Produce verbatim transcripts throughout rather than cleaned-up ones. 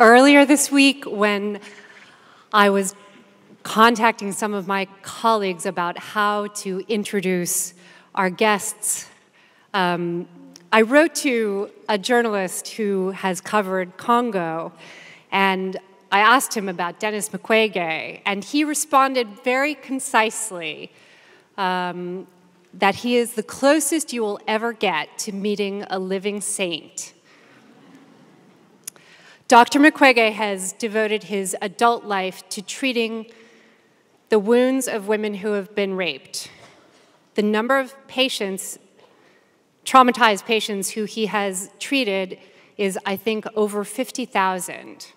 earlier this week when I was contacting some of my colleagues about how to introduce our guests, um, I wrote to a journalist who has covered Congo, and I asked him about Denis Mukwege, and he responded very concisely um, that he is the closest you will ever get to meeting a living saint. Doctor Mukwege has devoted his adult life to treating the wounds of women who have been raped. The number of patients, traumatized patients, who he has treated is, I think, over fifty thousand.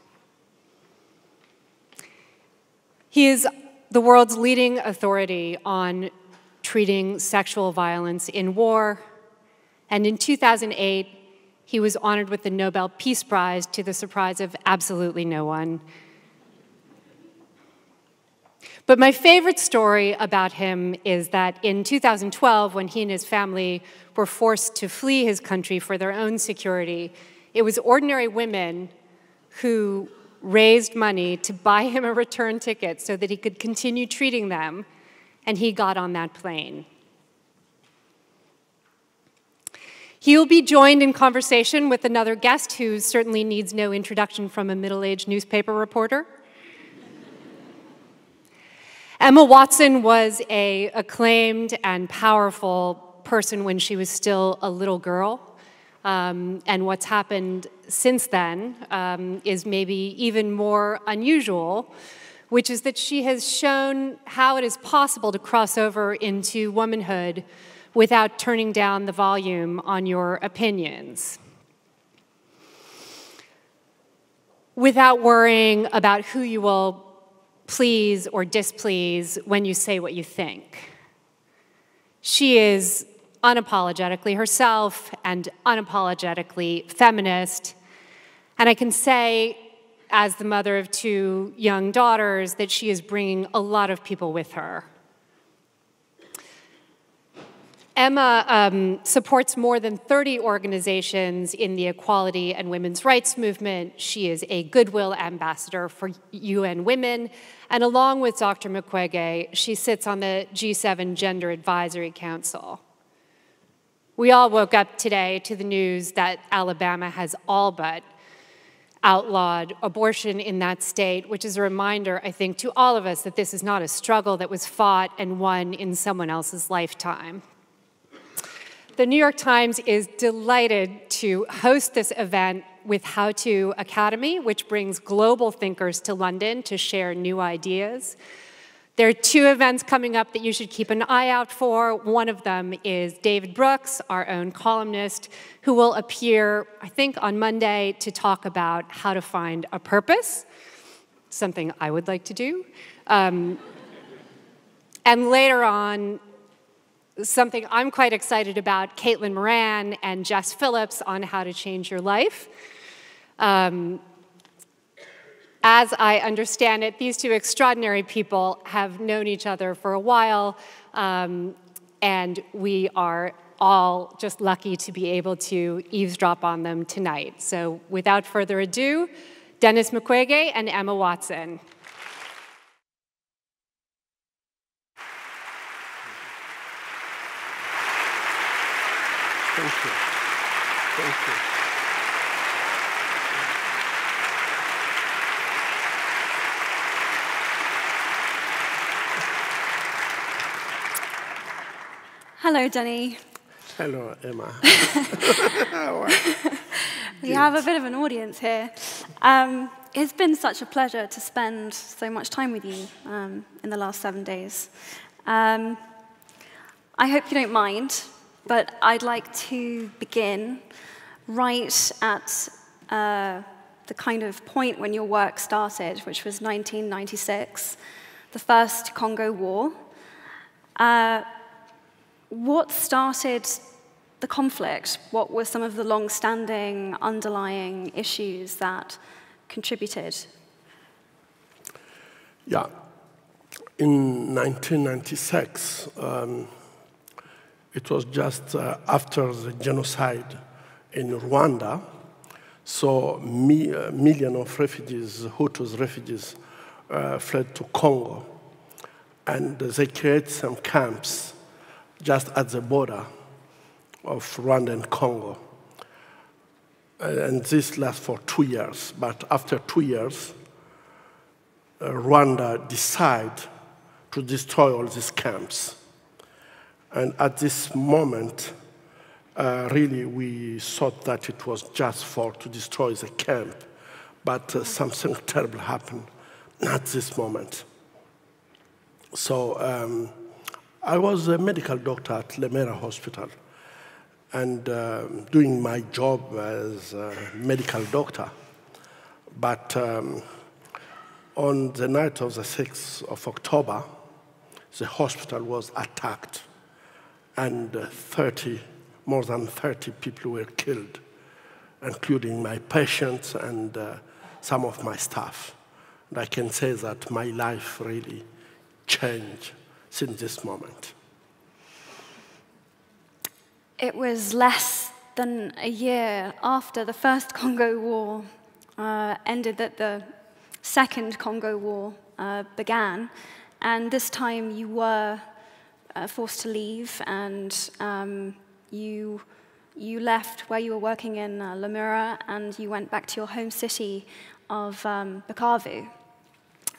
He is the world's leading authority on treating sexual violence in war, and in two thousand eight, he was honored with the Nobel Peace Prize to the surprise of absolutely no one. But my favorite story about him is that in two thousand twelve, when he and his family were forced to flee his country for their own security, it was ordinary women who raised money to buy him a return ticket so that he could continue treating them, and he got on that plane. He'll be joined in conversation with another guest who certainly needs no introduction from a middle-aged newspaper reporter. Emma Watson was an acclaimed and powerful person when she was still a little girl. Um, and what's happened since then um, is maybe even more unusual, which is that she has shown how it is possible to cross over into womanhood without turning down the volume on your opinions, without worrying about who you will please or displease when you say what you think. She is unapologetically herself and unapologetically feminist, and I can say, as the mother of two young daughters, that she is bringing a lot of people with her. Emma um, supports more than thirty organizations in the equality and women's rights movement. She is a goodwill ambassador for U N Women. And along with Doctor Mukwege, she sits on the G seven Gender Advisory Council. We all woke up today to the news that Alabama has all but outlawed abortion in that state, which is a reminder, I think, to all of us that this is not a struggle that was fought and won in someone else's lifetime. The New York Times is delighted to host this event with How To Academy, which brings global thinkers to London to share new ideas. There are two events coming up that you should keep an eye out for. One of them is David Brooks, our own columnist, who will appear, I think, on Monday to talk about how to find a purpose, something I would like to do. Um, and later on, something I'm quite excited about, Caitlin Moran and Jess Phillips on how to change your life. Um, as I understand it, these two extraordinary people have known each other for a while, um, and we are all just lucky to be able to eavesdrop on them tonight. So without further ado, Denis Mukwege and Emma Watson. Thank you. Thank you. Hello, Denny. Hello, Emma. We have a bit of an audience here. Um, it's been such a pleasure to spend so much time with you um, in the last seven days. Um, I hope you don't mind, but I'd like to begin right at uh, the kind of point when your work started, which was nineteen ninety-six, the first Congo War. Uh, what started the conflict? What were some of the long-standing underlying issues that contributed? Yeah. In nineteen ninety-six, um, it was just uh, after the genocide in Rwanda, So me, uh, millions of refugees, Hutus refugees, uh, fled to Congo. And they created some camps just at the border of Rwanda and Congo. And this lasted for two years. But after two years, uh, Rwanda decided to destroy all these camps. And at this moment, uh, really, we thought that it was just for to destroy the camp. But uh, something terrible happened at this moment. So um, I was a medical doctor at Lemera Hospital. And uh, doing my job as a medical doctor. But um, on the night of the sixth of October, the hospital was attacked, and thirty, more than thirty people were killed, including my patients and uh, some of my staff. And I can say that my life really changed since this moment. It was less than a year after the First Congo War uh, ended that the Second Congo War uh, began. And this time you were uh, forced to leave, and um, you, you left where you were working in uh, Lemera, and you went back to your home city of um, Bukavu.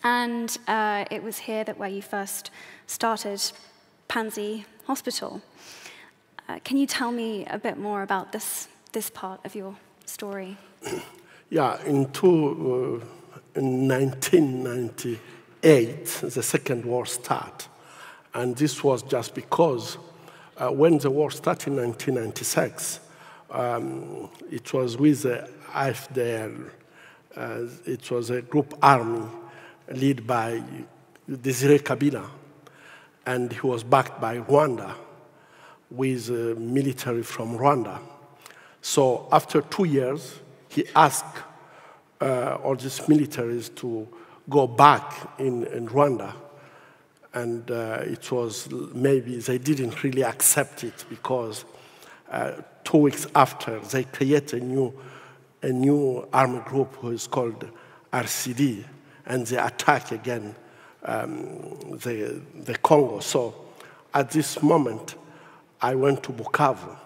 And uh, it was here that where you first started Panzi Hospital. Uh, can you tell me a bit more about this, this part of your story? Yeah, in, two, uh, in nineteen ninety-eight, the Second War started. And this was just because uh, when the war started in nineteen ninety-six, um, it was with the AfDL. Uh, it was a group army led by Désiré Kabila, and he was backed by Rwanda, with uh, military from Rwanda. So after two years, he asked uh, all these militaries to go back in, in Rwanda. And uh, it was maybe they didn't really accept it, because uh, two weeks after, they created a new, a new army group who is called R C D, and they attack again um, the, the Congo. So at this moment, I went to Bukavu.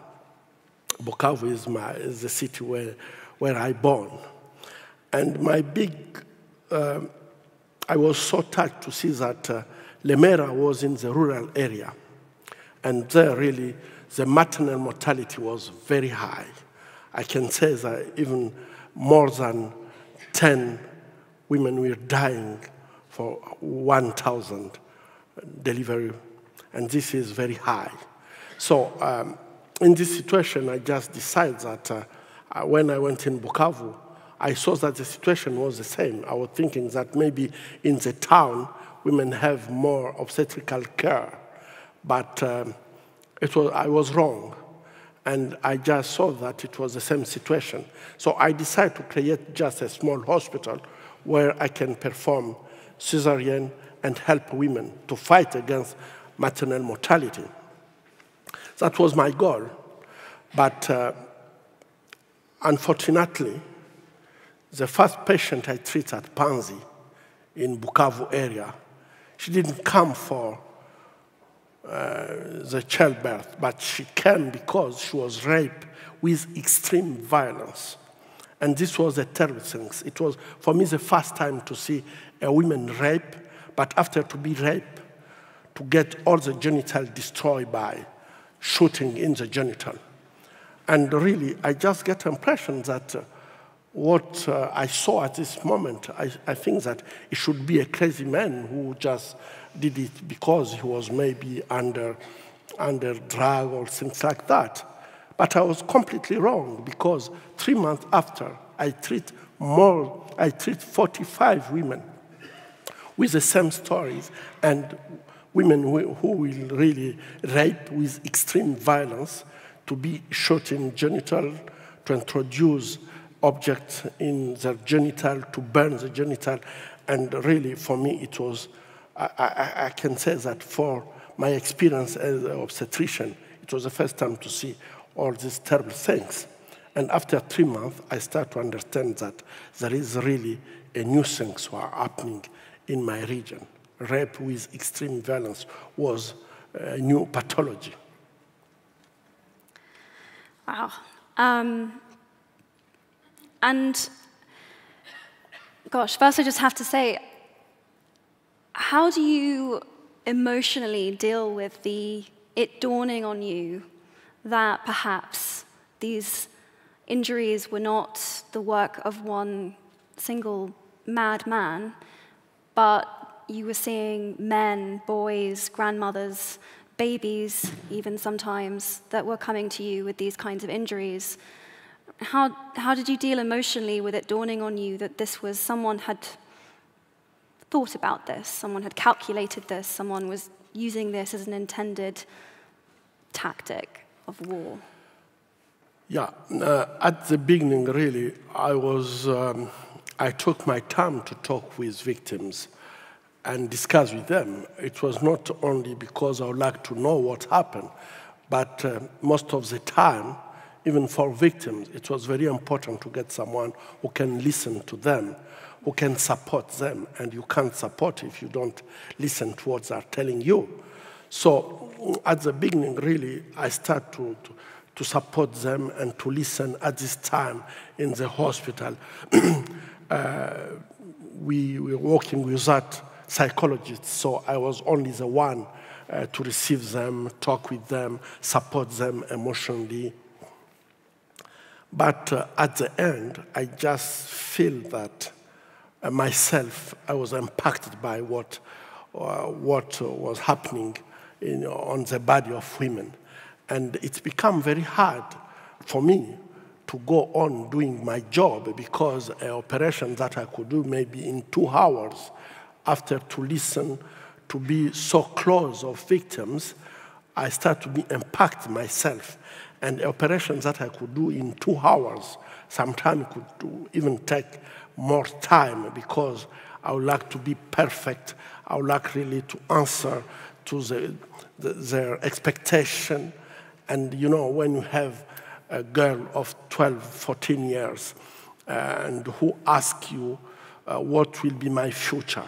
Bukavu is, my, is the city where, where I born. And my big, uh, I was so touched to see that uh, Lemera was in the rural area. And there really, the maternal mortality was very high. I can say that even more than ten women were dying for one thousand delivery. And this is very high. So um, in this situation, I just decided that uh, when I went in Bukavu, I saw that the situation was the same. I was thinking that maybe in the town, women have more obstetrical care. But um, it was, I was wrong. And I just saw that it was the same situation. So I decided to create just a small hospital where I can perform cesarean and help women to fight against maternal mortality. That was my goal, but uh, unfortunately, the first patient I treated at Panzi in Bukavu area, she didn't come for uh, the childbirth, but she came because she was raped with extreme violence. And this was a terrible thing. It was, for me, the first time to see a woman raped, but after to be raped, to get all the genital destroyed by shooting in the genital. And really, I just get the impression that uh, what uh, I saw at this moment, I, I think that it should be a crazy man who just did it because he was maybe under, under drug or things like that. But I was completely wrong, because three months after, I treat more, I treat forty-five women with the same stories, and women who will really rape with extreme violence, to be shot in genital, to introduce objects in their genital, to burn the genital. And really, for me, it was, I, I, I can say that for my experience as an obstetrician, it was the first time to see all these terrible things. And after three months, I start to understand that there is really a new things that are happening in my region. Rape with extreme violence was a new pathology. Wow. Um, and gosh, first I just have to say, how do you emotionally deal with the it dawning on you that perhaps these injuries were not the work of one single madman, but you were seeing men, boys, grandmothers, babies, even sometimes, that were coming to you with these kinds of injuries? How, how did you deal emotionally with it dawning on you that this was, someone had thought about this, someone had calculated this, someone was using this as an intended tactic of war? Yeah, uh, at the beginning, really, I was, um, I took my time to talk with victims and discuss with them. It was not only because I would like to know what happened, but uh, most of the time, even for victims, it was very important to get someone who can listen to them, who can support them, and you can't support if you don't listen to what they're telling you. So at the beginning, really, I started to, to, to support them and to listen at this time in the hospital. uh, we were working with that psychologists, so I was only the one uh, to receive them, talk with them, support them emotionally. But uh, at the end, I just feel that uh, myself, I was impacted by what, uh, what uh, was happening in, on the body of women. And it's become very hard for me to go on doing my job, because an operation that I could do maybe in two hours, after to listen, to be so close of victims, I start to be impacted myself. And operations that I could do in two hours, sometimes could do, even take more time, because I would like to be perfect. I would like really to answer to the, the, their expectation. And you know, when you have a girl of twelve, fourteen years, and who asks you, uh, what will be my future?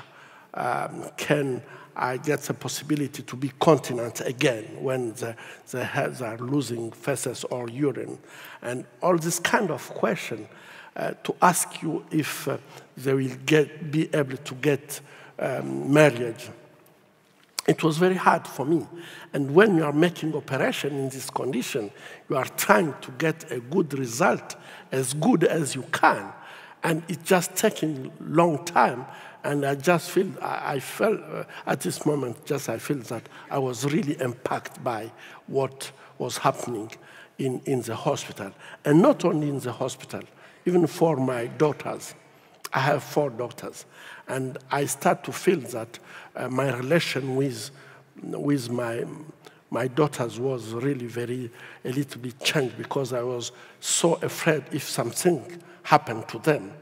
Um, can I get the possibility to be continent again when the, the heads are losing feces or urine? And all this kind of question uh, to ask you if uh, they will get, be able to get um, marriage. It was very hard for me. And when you are making operation in this condition, you are trying to get a good result, as good as you can. And it's just taking long time. And I just feel, I, I felt uh, at this moment, just I feel that I was really impacted by what was happening in, in the hospital. And not only in the hospital, even for my daughters. I have four daughters. And I start to feel that uh, my relation with, with my, my daughters was really very, a little bit changed, because I was so afraid if something happened to them.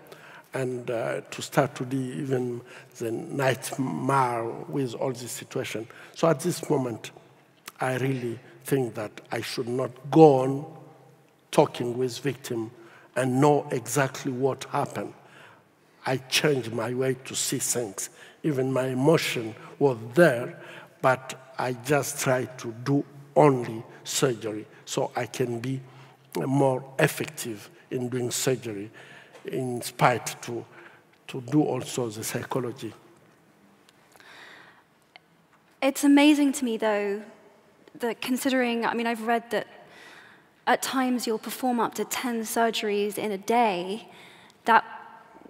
And uh, to start to be even the nightmare with all this situation. So at this moment, I really think that I should not go on talking with victims and know exactly what happened. I changed my way to see things. Even my emotion was there, but I just tried to do only surgery so I can be more effective in doing surgery, in spite to, to do also the psychology. It's amazing to me, though, that considering, I mean, I've read that at times you'll perform up to ten surgeries in a day, that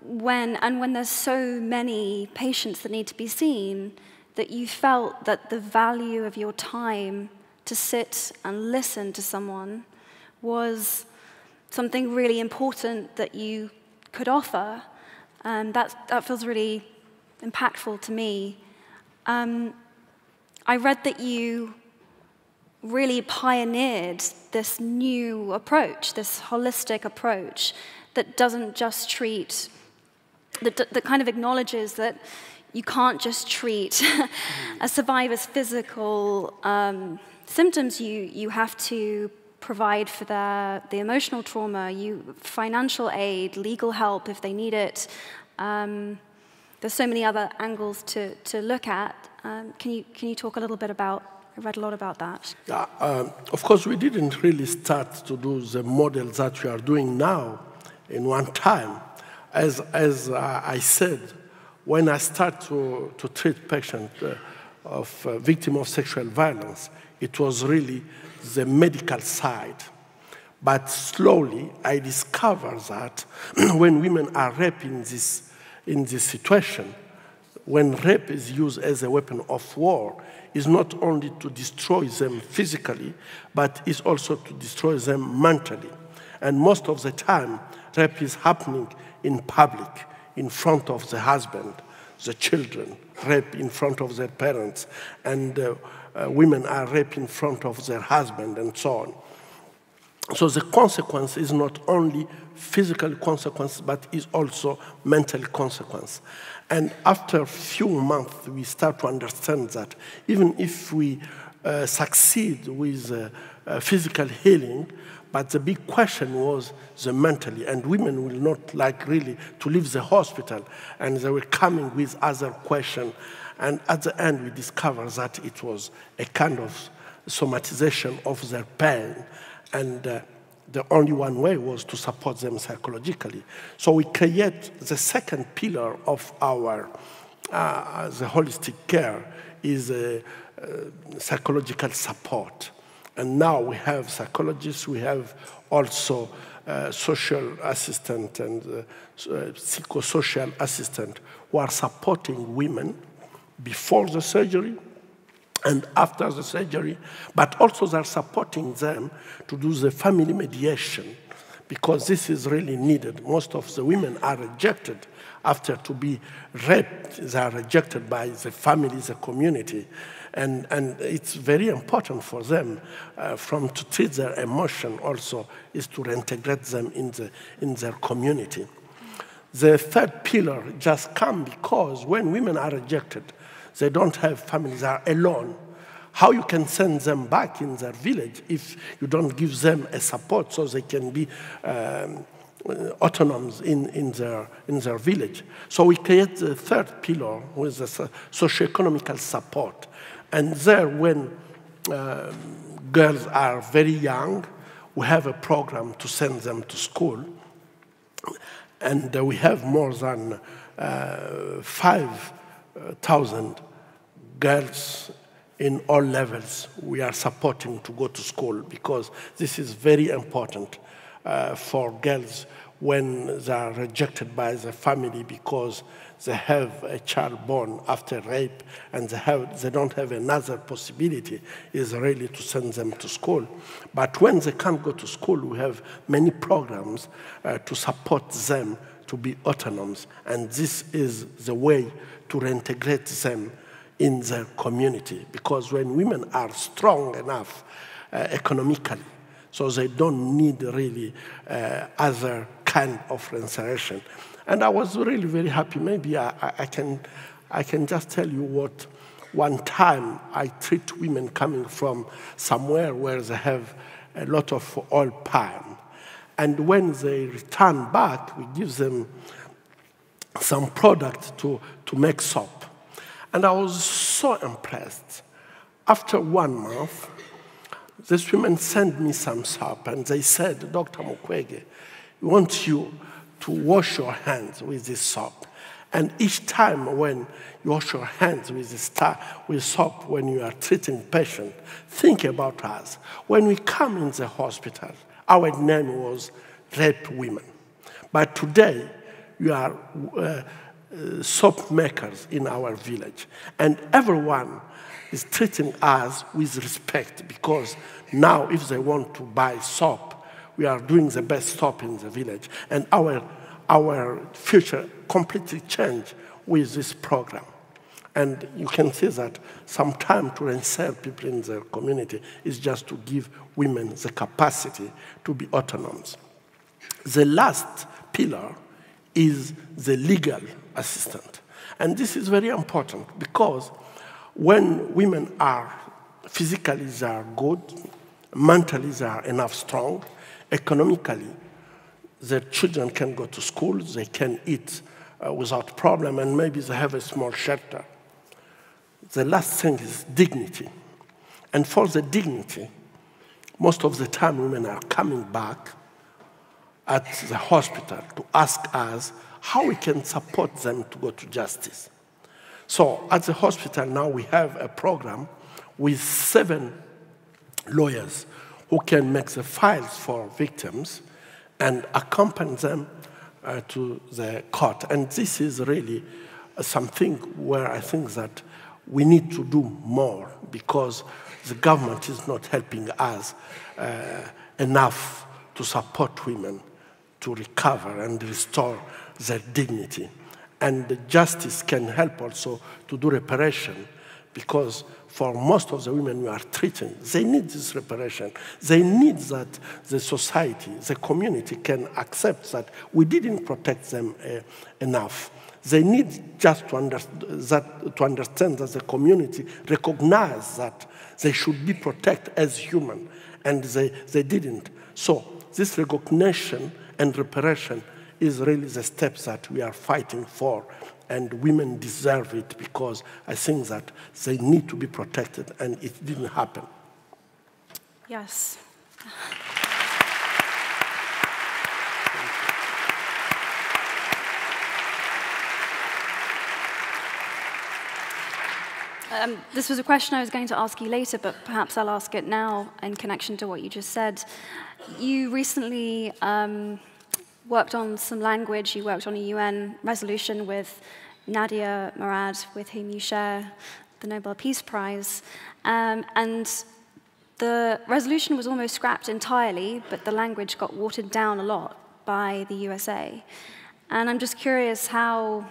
when, and when there's so many patients that need to be seen, that you felt that the value of your time to sit and listen to someone was something really important that you could offer, and um, that, that feels really impactful to me. Um, I read that you really pioneered this new approach, this holistic approach that doesn't just treat, that, that kind of acknowledges that you can't just treat a survivor's physical um, symptoms, you, you have to provide for their, the emotional trauma, you, financial aid, legal help if they need it. Um, there's so many other angles to, to look at. Um, can you, can you talk a little bit about, I read a lot about that. Uh, um, of course, we didn't really start to do the models that we are doing now in one time. As, as uh, I said, when I start to, to treat patients uh, of uh, victim of sexual violence, it was really the medical side. But slowly, I discovered that when women are raped in this, in this situation, when rape is used as a weapon of war, it's not only to destroy them physically, but it's also to destroy them mentally. And most of the time, rape is happening in public, in front of the husband, the children, rape in front of their parents, and uh, uh, women are raped in front of their husband, and so on. So the consequence is not only physical consequence, but is also mental consequence. And after a few months, we start to understand that even if we uh, succeed with uh, uh, physical healing, but the big question was the mentally, and women will not like really to leave the hospital, and they were coming with other questions. And at the end, we discovered that it was a kind of somatization of their pain, and uh, the only one way was to support them psychologically. So we create the second pillar of our uh, the holistic care is uh, uh, psychological support. And now we have psychologists, we have also uh, social assistant and uh, psychosocial assistant who are supporting women before the surgery and after the surgery, but also they're supporting them to do the family mediation, because this is really needed. Most of the women are rejected after to be raped. They are rejected by the family, the community, and, and it's very important for them uh, from to treat their emotion also is to reintegrate them in, the, in their community. The third pillar just come because when women are rejected, they don't have families, they are alone. How you can send them back in their village if you don't give them a support so they can be um, autonomous in, in, their, in their village? So we create the third pillar with the socioeconomical support. And there, when um, girls are very young, we have a program to send them to school. And uh, we have more than uh, five thousand girls in all levels we are supporting to go to school, because this is very important uh, for girls when they are rejected by the family because they have a child born after rape and they, have, they don't have another possibility is really to send them to school. But when they can't go to school, we have many programs uh, to support them to be autonomous, and this is the way to reintegrate them in their community, because when women are strong enough uh, economically, so they don't need really uh, other kind of reintegration. And I was really very happy. Maybe I, I, can, I can just tell you what one time I treat women coming from somewhere where they have a lot of oil palm. And when they return back, we give them some product to, to make soap. And I was so impressed. After one month, this woman sent me some soap, and they said, Doctor Mukwege, we want you to wash your hands with this soap. And each time when you wash your hands with the star, with soap, when you are treating patient, think about us. When we come in the hospital, our name was Rape Women. But today, we are uh, uh, soap makers in our village. And everyone is treating us with respect, because now if they want to buy soap, we are doing the best soap in the village. And our, our future completely changed with this program. And you can see that some time to insert people in their community is just to give women the capacity to be autonomous. The last pillar is the legal assistant. And this is very important because when women are physically they are good, Mentally, they are enough strong. Economically, their children can go to school, they can eat uh, without problem, and maybe they have a small shelter. The last thing is dignity. And for the dignity, most of the time women are coming back at the hospital to ask us how we can support them to go to justice. So at the hospital now we have a program with seven lawyers who can make the files for victims and accompany them uh, to the court. And this is really something where I think that we need to do more because the government is not helping us uh, enough to support women to recover and restore their dignity. And justice can help also to do reparation because for most of the women we are treating, they need this reparation. They need that the society, the community can accept that we didn't protect them uh, enough. They need just to, under, that, to understand that the community recognizes that they should be protected as human, and they, they didn't. So this recognition and reparation is really the steps that we are fighting for, and women deserve it because I think that they need to be protected, and it didn't happen. Yes. Um, this was a question I was going to ask you later, but perhaps I'll ask it now in connection to what you just said. You recently um, worked on some language. You worked on a U N resolution with Nadia Murad, with whom you share the Nobel Peace Prize. Um, and the resolution was almost scrapped entirely, but the language got watered down a lot by the U S A. And I'm just curious how...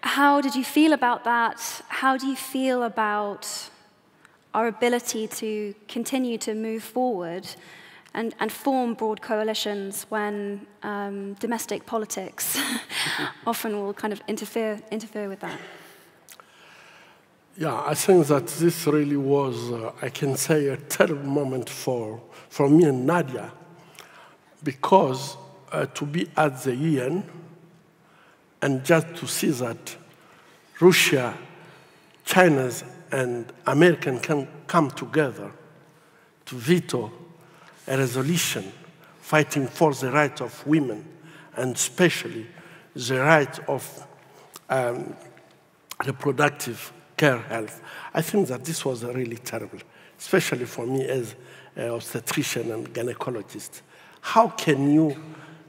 How did you feel about that? How do you feel about our ability to continue to move forward and, and form broad coalitions when um, domestic politics often will kind of interfere, interfere with that? Yeah, I think that this really was, uh, I can say, a terrible moment for, for me and Nadia, because uh, to be at the U N, and just to see that Russia, China, and America can come together to veto a resolution fighting for the right of women, and especially the right of um, reproductive care health. I think that this was really terrible, especially for me as an obstetrician and gynecologist. How can you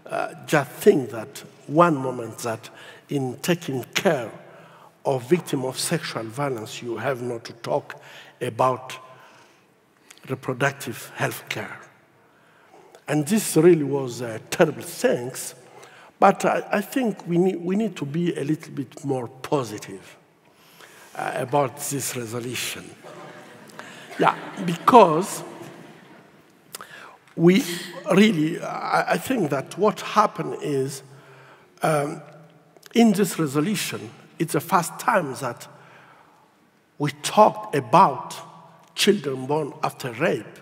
uh, just think that one moment that in taking care of victims of sexual violence, you have not to talk about reproductive health care? And this really was a terrible thing, but I, I think we need, we need to be a little bit more positive uh, about this resolution. Yeah, because we really, I, I think that what happened is Um, in this resolution, it's the first time that we talked about children born after rape.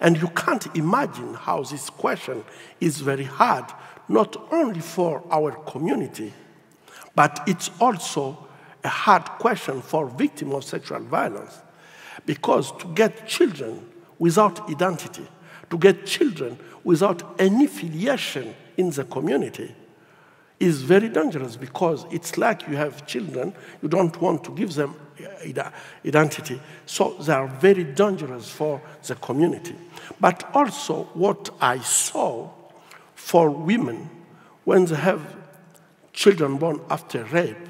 And you can't imagine how this question is very hard, not only for our community, but it's also a hard question for victims of sexual violence. Because to get children without identity, to get children without any filiation in the community, is very dangerous, because it's like you have children, you don't want to give them identity. So they are very dangerous for the community. But also what I saw for women when they have children born after rape,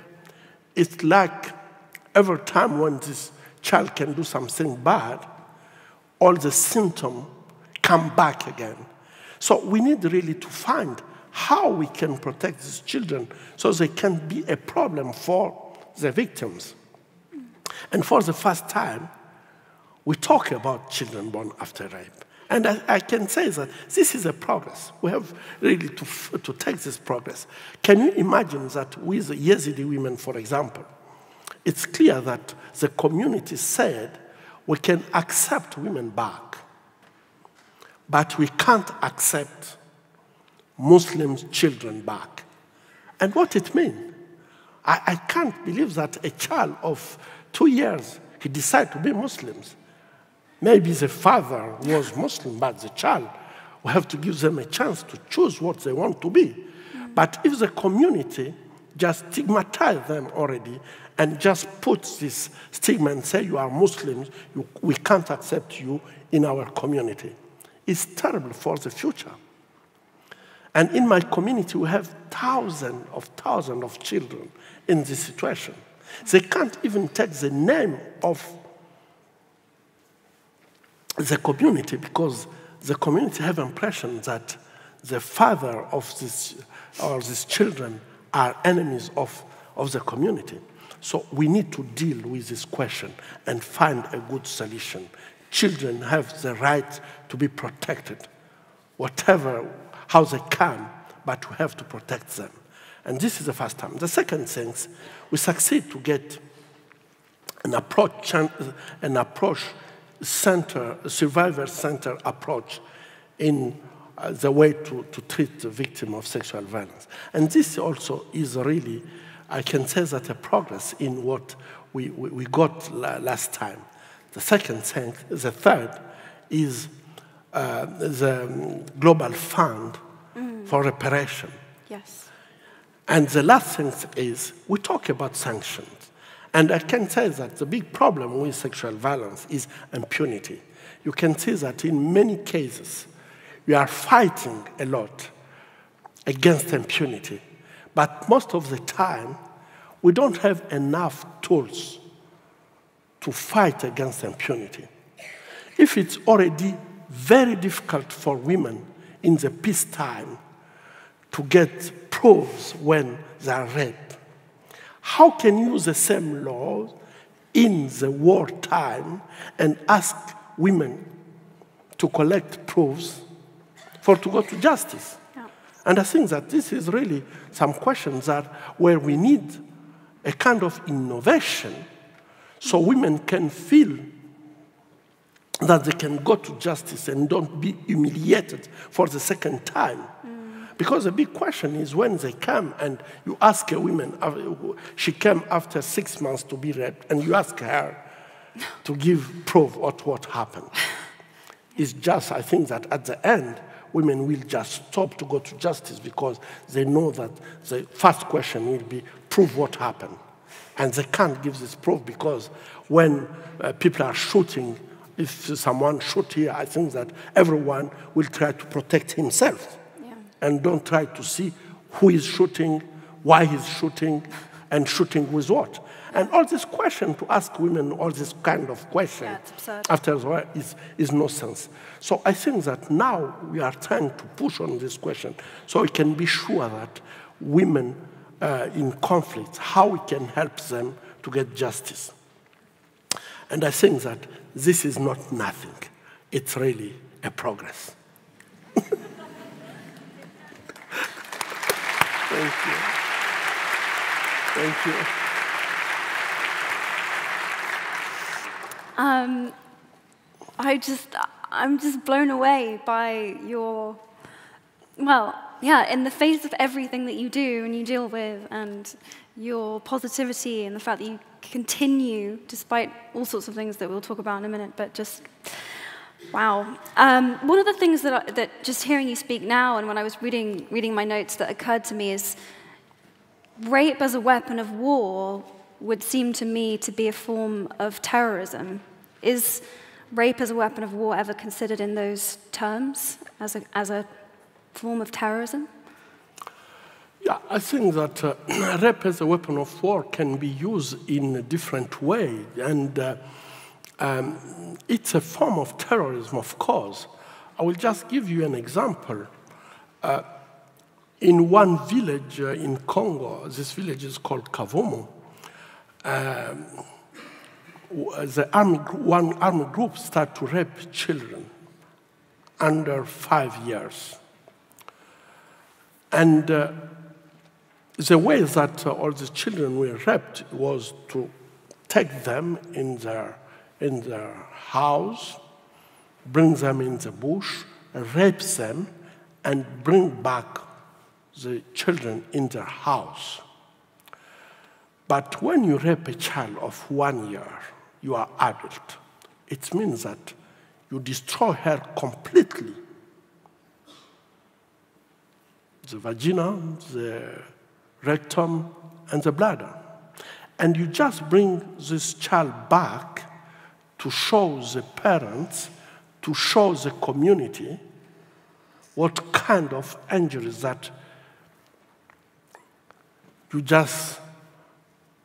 it's like every time when this child can do something bad, all the symptoms come back again. So we need really to find how we can protect these children so they can be a problem for the victims. And for the first time, we talk about children born after rape. And I, I can say that this is a progress. We have really to, to take this progress. Can you imagine that with Yezidi women, for example, it's clear that the community said, We can accept women back, but we can't accept Muslim children back. And what it means? I, I can't believe that a child of two years, he decided to be Muslim. Maybe the father was Muslim, but the child, we have to give them a chance to choose what they want to be. Mm-hmm. But if the community just stigmatize them already and just put this stigma and say, you are Muslims, you, we can't accept you in our community, it's terrible for the future. And in my community, we have thousands of thousands of children in this situation. They can't even take the name of the community because the community have impression that the father of this or these children are enemies of, of the community. So we need to deal with this question and find a good solution. Children have the right to be protected, whatever, how they can, but we have to protect them. And this is the first time. The second thing, we succeed to get an approach, an approach center, a survivor center approach in Uh, the way to, to treat the victim of sexual violence. And this also is really, I can say that a progress in what we, we, we got la last time. The second thing, the third, is uh, the global fund mm. for reparation. Yes. And the last thing is, we talk about sanctions. And I can say that the big problem with sexual violence is impunity. You can see that in many cases, we are fighting a lot against impunity, but most of the time, we don't have enough tools to fight against impunity. If it's already very difficult for women in the peacetime to get proofs when they are raped, how can you use the same laws in the wartime and ask women to collect proofs for to go to justice? Yeah. And I think that this is really some questions that where we need a kind of innovation so women can feel that they can go to justice and don't be humiliated for the second time. Mm. Because the big question is when they come and you ask a woman, she came after six months to be raped, and you ask her to give proof of what happened. It's just, I think that at the end, women will just stop to go to justice because they know that the first question will be, prove what happened. And they can't give this proof because when uh, people are shooting, if someone shoots here, I think that everyone will try to protect himself. Yeah. And don't try to see who is shooting, why he's shooting, and shooting with what. And all this question, to ask women all this kind of question, yeah, after all, is, is nonsense. So I think that now we are trying to push on this question so we can be sure that women uh, in conflict, how we can help them to get justice. And I think that this is not nothing. It's really a progress. Thank you. Thank you. Um, I just, I'm just blown away by your, well, yeah, in the face of everything that you do and you deal with and your positivity and the fact that you continue despite all sorts of things that we'll talk about in a minute, but just, wow. Um, one of the things that, I, that just hearing you speak now and when I was reading, reading my notes that occurred to me is rape as a weapon of war would seem to me to be a form of terrorism. Is rape as a weapon of war ever considered in those terms, as a, as a form of terrorism? Yeah, I think that uh, rape as a weapon of war can be used in a different way, and uh, um, it's a form of terrorism, of course. I will just give you an example. Uh, in one village uh, in Congo, this village is called Kavumu. Um, the army, one armed group started to rape children under five years. And uh, the way that uh, all the children were raped was to take them in their, in their house, bring them in the bush, rape them, and bring back the children in their house. But when you rape a child of one year, you are adult. It means that you destroy her completely. The vagina, the rectum, and the bladder. And you just bring this child back to show the parents, to show the community what kind of injuries that you just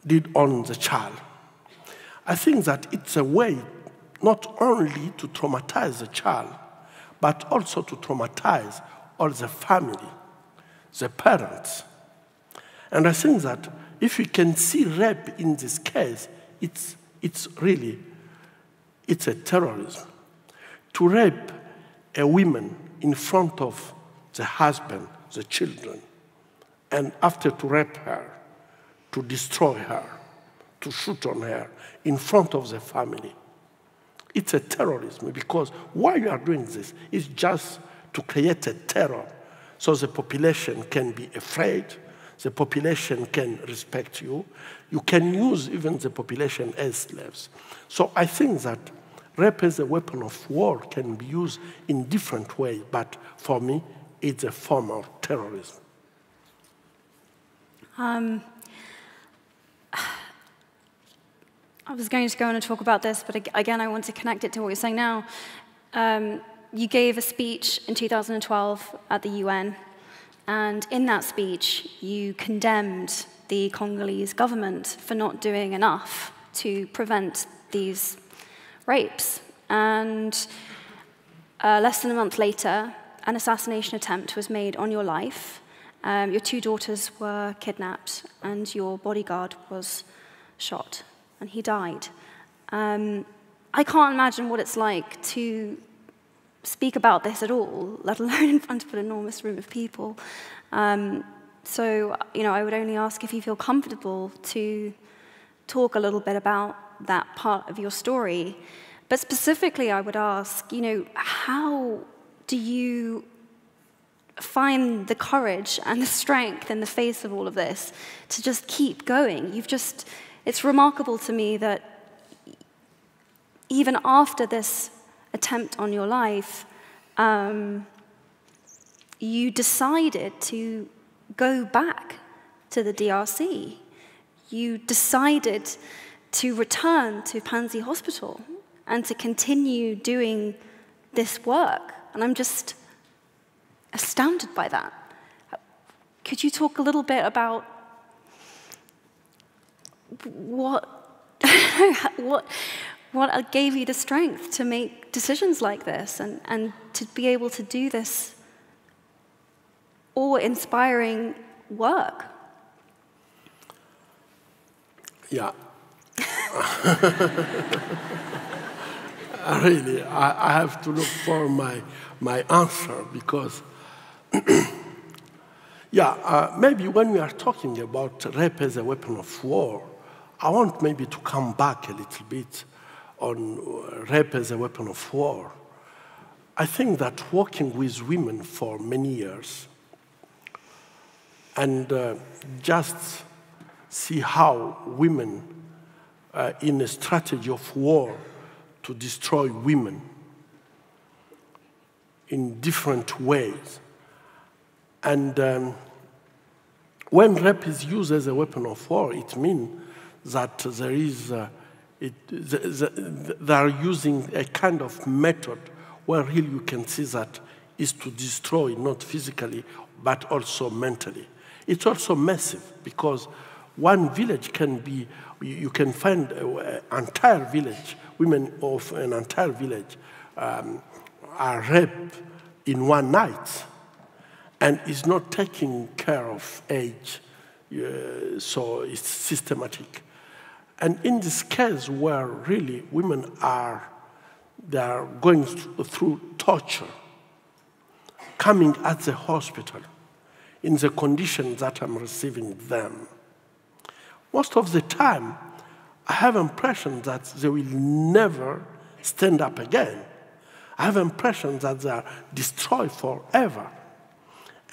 did on the child. I think that it's a way not only to traumatize the child, but also to traumatize all the family, the parents. And I think that if you can see rape in this case, it's, it's really, it's a terrorism. To rape a woman in front of the husband, the children, and after to rape her, to destroy her, to shoot on her in front of the family. It's a terrorism, because why you are doing this is just to create a terror so the population can be afraid, the population can respect you. You can use even the population as slaves. So I think that rape as a weapon of war can be used in different ways, but for me, it's a form of terrorism. Um, I was going to go on and talk about this, but again, I want to connect it to what you're saying now. Um, you gave a speech in two thousand twelve at the U N, and in that speech, you condemned the Congolese government for not doing enough to prevent these rapes. And uh, less than a month later, an assassination attempt was made on your life. Um, your two daughters were kidnapped, and your bodyguard was shot, and he died. Um, I can't imagine what it's like to speak about this at all, let alone in front of an enormous room of people. Um, so, you know, I would only ask if you feel comfortable to talk a little bit about that part of your story. But specifically, I would ask, you know, how do you find the courage and the strength in the face of all of this to just keep going? You've just, it's remarkable to me that even after this attempt on your life, um, you decided to go back to the D R C. You decided to return to Panzi Hospital and to continue doing this work. And I'm just astounded by that. Could you talk a little bit about what, what, what gave you the strength to make decisions like this and, and to be able to do this awe-inspiring work? Yeah. Really, I, I have to look for my, my answer, because, yeah, uh, maybe when we are talking about rape as a weapon of war, I want maybe to come back a little bit on rape as a weapon of war. I think that working with women for many years and uh, just see how women uh, in a strategy of war to destroy women in different ways. And um, when rape is used as a weapon of war, it means that there is, uh, it, the, the, they are using a kind of method where really you can see that is to destroy, not physically, but also mentally. It's also massive, because one village can be, you can find an entire village, women of an entire village um, are raped in one night, and is not taking care of age, uh, so it's systematic. And in this case where really women are, they are going through torture, coming at the hospital in the condition that I'm receiving them. Most of the time, I have impression that they will never stand up again. I have impression that they are destroyed forever.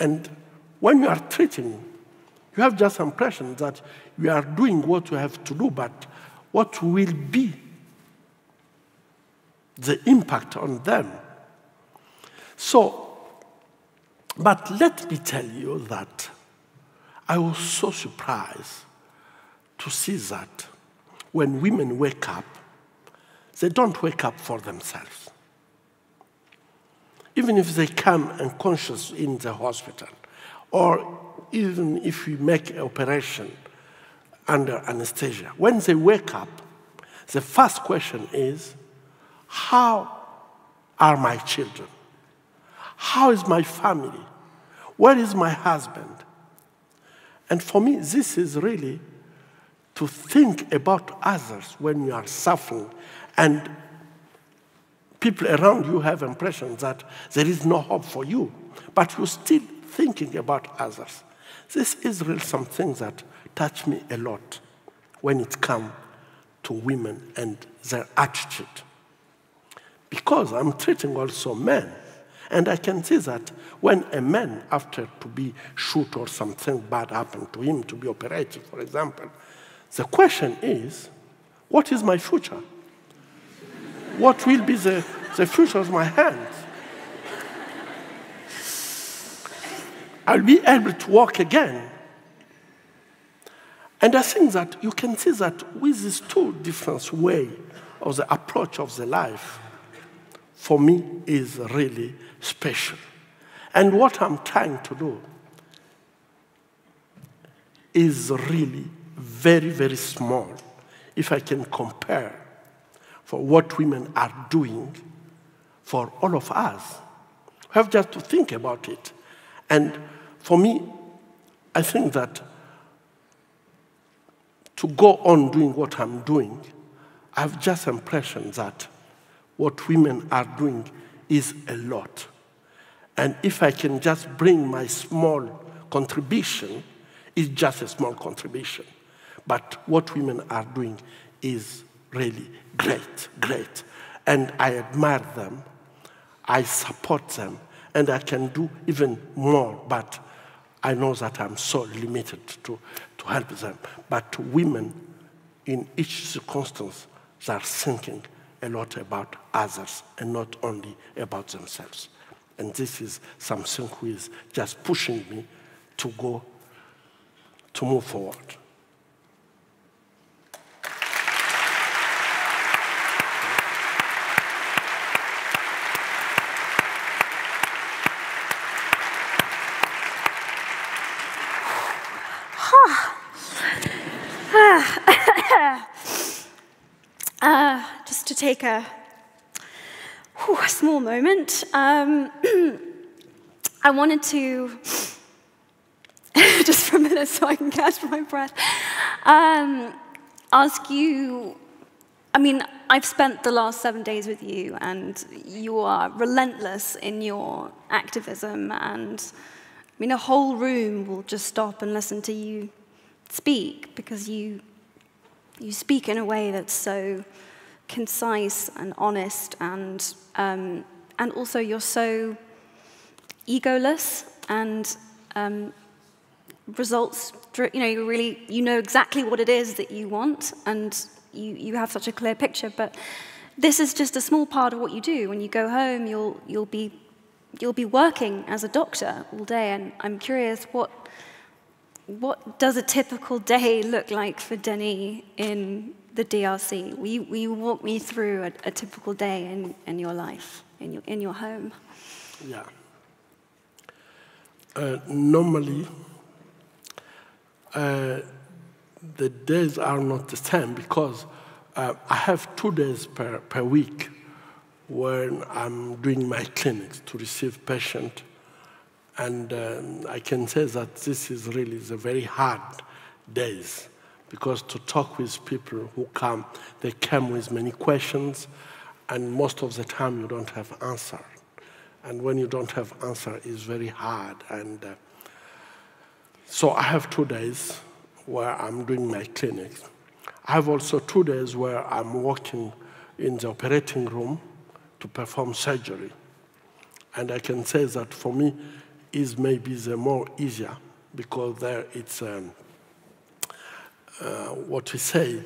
And when you are treating, you have just impression that you are doing what you have to do, but what will be the impact on them? So, but let me tell you that I was so surprised to see that when women wake up, they don't wake up for themselves. Even if they come unconscious in the hospital, or even if we make an operation under anesthesia, when they wake up, the first question is, how are my children? How is my family? Where is my husband? And for me, this is really to think about others when you are suffering, and people around you have impression that there is no hope for you, but you're still thinking about others. This is really something that touched me a lot when it comes to women and their attitude. Because I'm treating also men, and I can see that when a man, after to be shot or something bad happened to him, to be operated, for example, the question is, what is my future? What will be the, the future of my hands? I'll be able to walk again. And I think that you can see that with these two different ways of the approach of the life, for me, is really special. And what I'm trying to do is really very, very small, if I can compare for what women are doing for all of us. We have just to think about it. And for me, I think that to go on doing what I'm doing, I have just the impression that what women are doing is a lot. And if I can just bring my small contribution, it's just a small contribution. But what women are doing is really great, great. And I admire them, I support them, and I can do even more, but I know that I'm so limited to, to help them. But women, in each circumstance, they are thinking a lot about others and not only about themselves. And this is something who is just pushing me to go, to move forward. Uh, just to take a, whew, a small moment, um, I wanted to, just for a minute so I can catch my breath, um, ask you, I mean, I've spent the last seven days with you, and you are relentless in your activism, and I mean, a whole room will just stop and listen to you speak, because you You speak in a way that's so concise and honest, and, um, and also you're so egoless and um, results, you know, you really, you know exactly what it is that you want, and you, you have such a clear picture, but this is just a small part of what you do. When you go home, you'll, you'll, be, you'll be working as a doctor all day, and I'm curious what... What does a typical day look like for Denis in the D R C? Will you, will you walk me through a, a typical day in, in your life, in your, in your home? Yeah. Uh, normally, uh, the days are not the same, because uh, I have two days per, per week when I'm doing my clinics to receive patients. And um, I can say that this is really the very hard days, because to talk with people who come, they come with many questions, and most of the time you don't have answer. And when you don't have answer, it's very hard. And uh, so I have two days where I'm doing my clinics. I have also two days where I'm working in the operating room to perform surgery. And I can say that for me, is maybe the more easier, because there it's um, uh, what we say,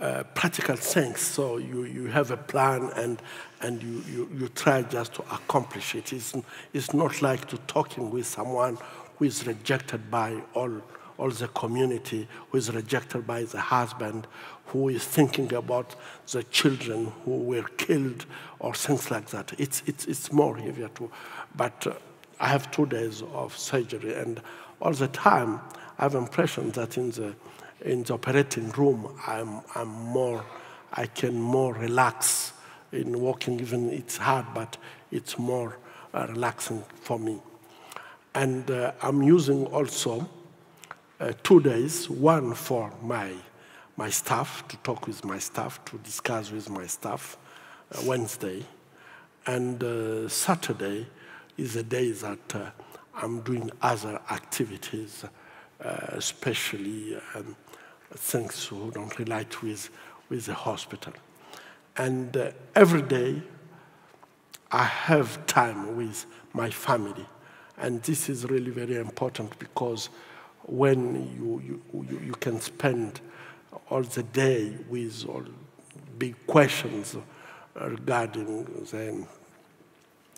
uh, practical things. So you, you have a plan and, and you, you, you try just to accomplish it. It's, it's not like to talking with someone who is rejected by all, all the community, who is rejected by the husband, who is thinking about the children who were killed or things like that. It's, it's, it's more heavier too. But uh, I have two days of surgery, and all the time I have impression that in the, in the operating room I'm, I'm more, I can more relax in walking, even it's hard, but it's more uh, relaxing for me. And uh, I'm using also uh, two days, one for my, my staff, to talk with my staff, to discuss with my staff, uh, Wednesday, and uh, Saturday is a day that uh, I'm doing other activities, uh, especially um, things who don't relate with, with the hospital. And uh, every day I have time with my family. And this is really very important, because when you, you, you can spend all the day with all big questions regarding the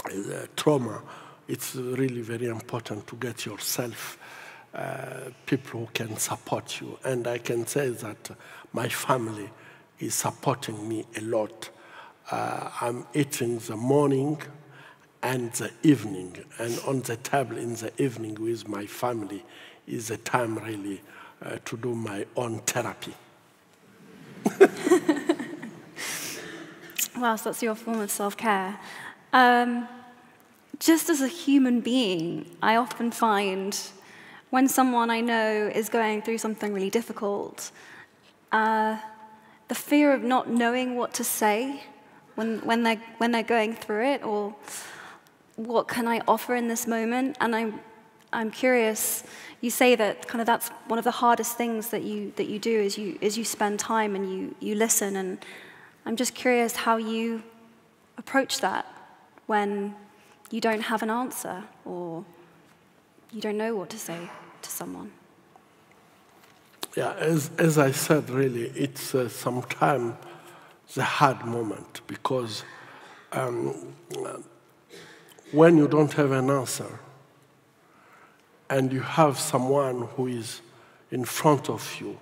Uh, trauma, it's really very important to get yourself uh, people who can support you. And I can say that my family is supporting me a lot. Uh, I'm eating the morning and the evening, and on the table in the evening with my family is the time really uh, to do my own therapy. Wow, so that's your form of self-care. Um, Just as a human being, I often find when someone I know is going through something really difficult, uh, the fear of not knowing what to say when, when, they're, when they're going through it, or what can I offer in this moment? And I'm, I'm curious, you say that kind of that's one of the hardest things that you, that you do is you, is you spend time and you, you listen. And I'm just curious how you approach that when you don't have an answer, or you don't know what to say to someone. Yeah, as, as I said, really, it's uh, sometimes the hard moment, because um, when you don't have an answer and you have someone who is in front of you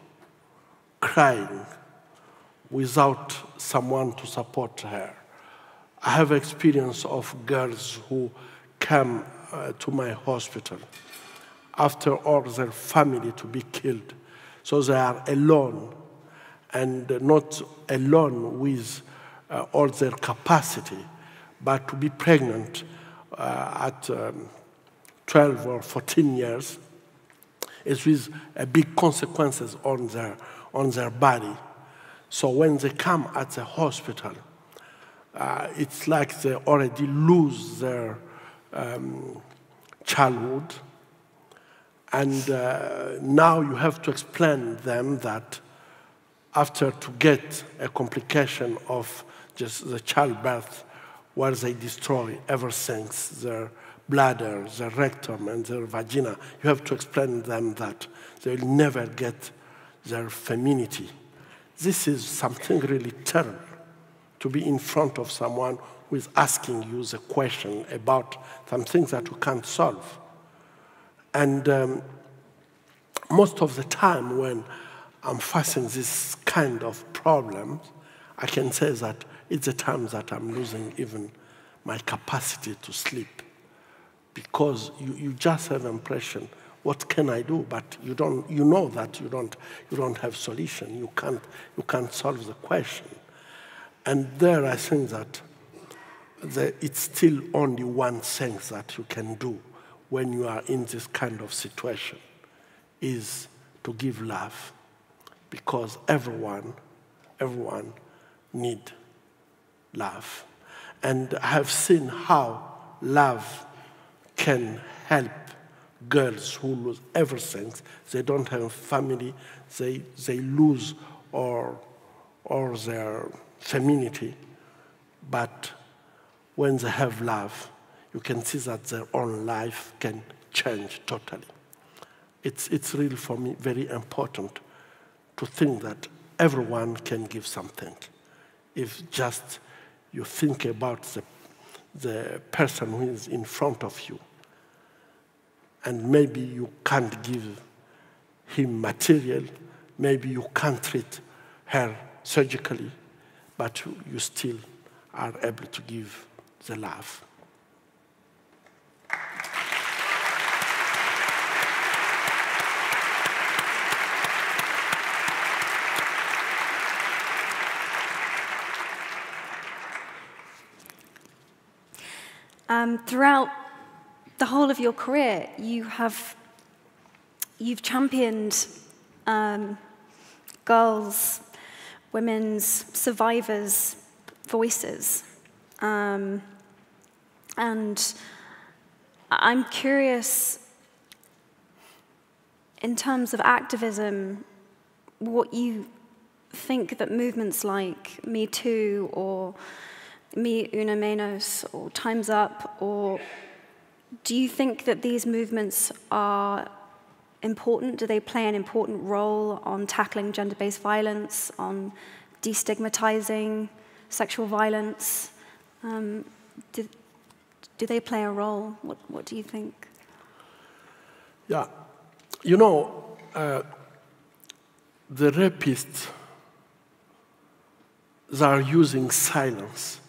crying without someone to support her. I have experience of girls who come uh, to my hospital after all their family to be killed. So they are alone, and not alone with uh, all their capacity, but to be pregnant uh, at um, twelve or fourteen years is with uh, big consequences on their, on their body. So when they come at the hospital, Uh, it's like they already lose their um, childhood, and uh, now you have to explain them that after to get a complication of just the childbirth, where they destroy everything, their bladder, their rectum, and their vagina, you have to explain them that they'll never get their femininity. This is something really terrible, to be in front of someone who is asking you the question about some things that you can't solve. And um, most of the time when I'm facing this kind of problems, I can say that it's a time that I'm losing even my capacity to sleep, because you, you just have impression, what can I do? But you, don't, you know that you don't, you don't have solution. You can't, you can't solve the question. And there I think that the, it's still only one thing that you can do when you are in this kind of situation, is to give love, because everyone, everyone needs love. And I have seen how love can help girls who lose everything. They don't have a family, they, they lose or, or their femininity, but when they have love, you can see that their own life can change totally. It's, it's really, for me, very important to think that everyone can give something. If just you think about the, the person who is in front of you, and maybe you can't give him material, maybe you can't treat her surgically, but you still are able to give the love. Um, throughout the whole of your career, you have you've championed um, girls, women's survivors' voices, um, and I'm curious, in terms of activism, what you think that movements like Me Too or Me Una Menos or Time's Up, or do you think that these movements are important? Do they play an important role on tackling gender-based violence, on destigmatizing sexual violence? Um, do, do they play a role? What, what do you think? Yeah, you know, uh, the rapists, they are using silence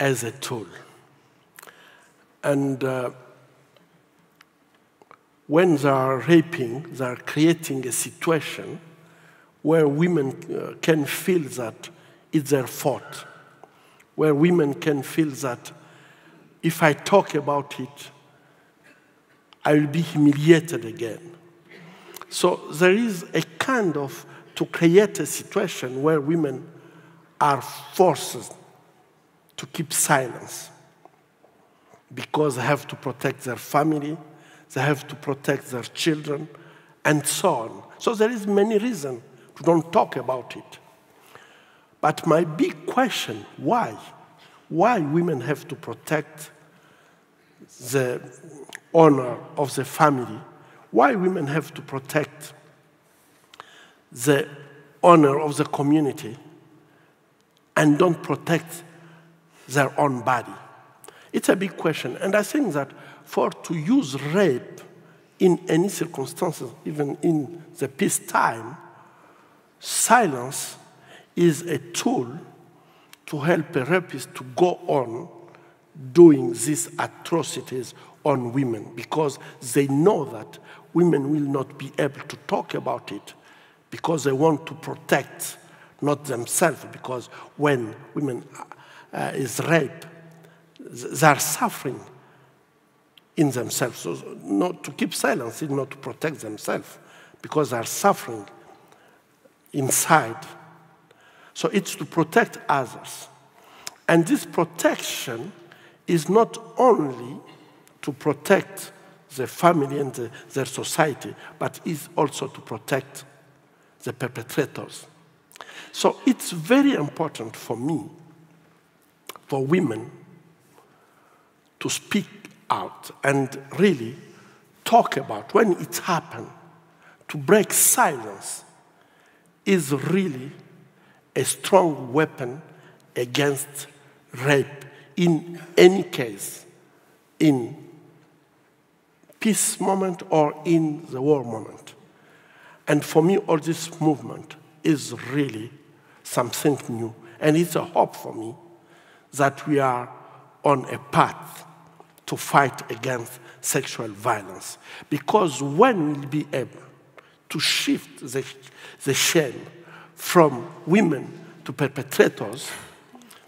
as a tool. And uh, when they are raping, they are creating a situation where women uh, can feel that it's their fault, where women can feel that if I talk about it, I will be humiliated again. So there is a kind of, to create a situation where women are forced to keep silence, because they have to protect their family, they have to protect their children, and so on. So there is many reasons to don't talk about it. But my big question, why? Why women have to protect the honor of the family? Why women have to protect the honor of the community and don't protect their own body? It's a big question, and I think that for to use rape in any circumstances, even in the peacetime, silence is a tool to help a rapist to go on doing these atrocities on women, because they know that women will not be able to talk about it because they want to protect not themselves, because when women uh, is raped, they are suffering in themselves. So not to keep silence is not to protect themselves, because they are suffering inside. So it's to protect others. And this protection is not only to protect the family and the, their society, but is also to protect the perpetrators. So it's very important for me, for women, to speak out and really talk about when it happened. To break silence is really a strong weapon against rape in any case, in peace moment or in the war moment. And for me, all this movement is really something new. And it's a hope for me that we are on a path to fight against sexual violence. Because when we'll be able to shift the, the shame from women to perpetrators,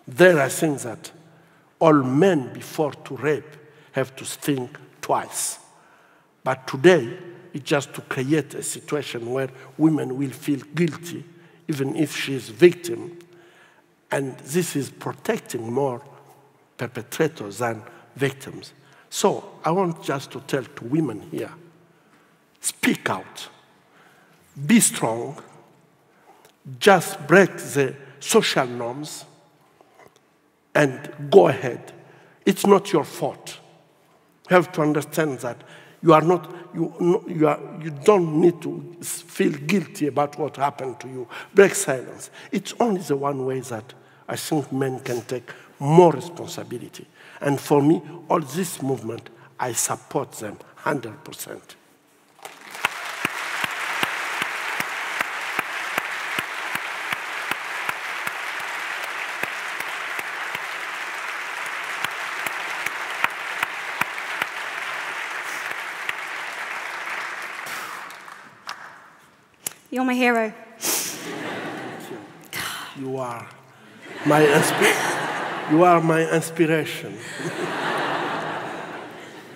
then I think that all men before to rape have to think twice. But today, it's just to create a situation where women will feel guilty, even if she is victim. And this is protecting more perpetrators than victims. So I want just to tell to women here, speak out, be strong, just break the social norms and go ahead. It's not your fault. You have to understand that you are not, you, you, are, you don't need to feel guilty about what happened to you. Break silence. It's only the one way that I think men can take more responsibility. And for me, all this movement, I support them one hundred percent. You're my hero. You. you are my inspi you are my inspiration.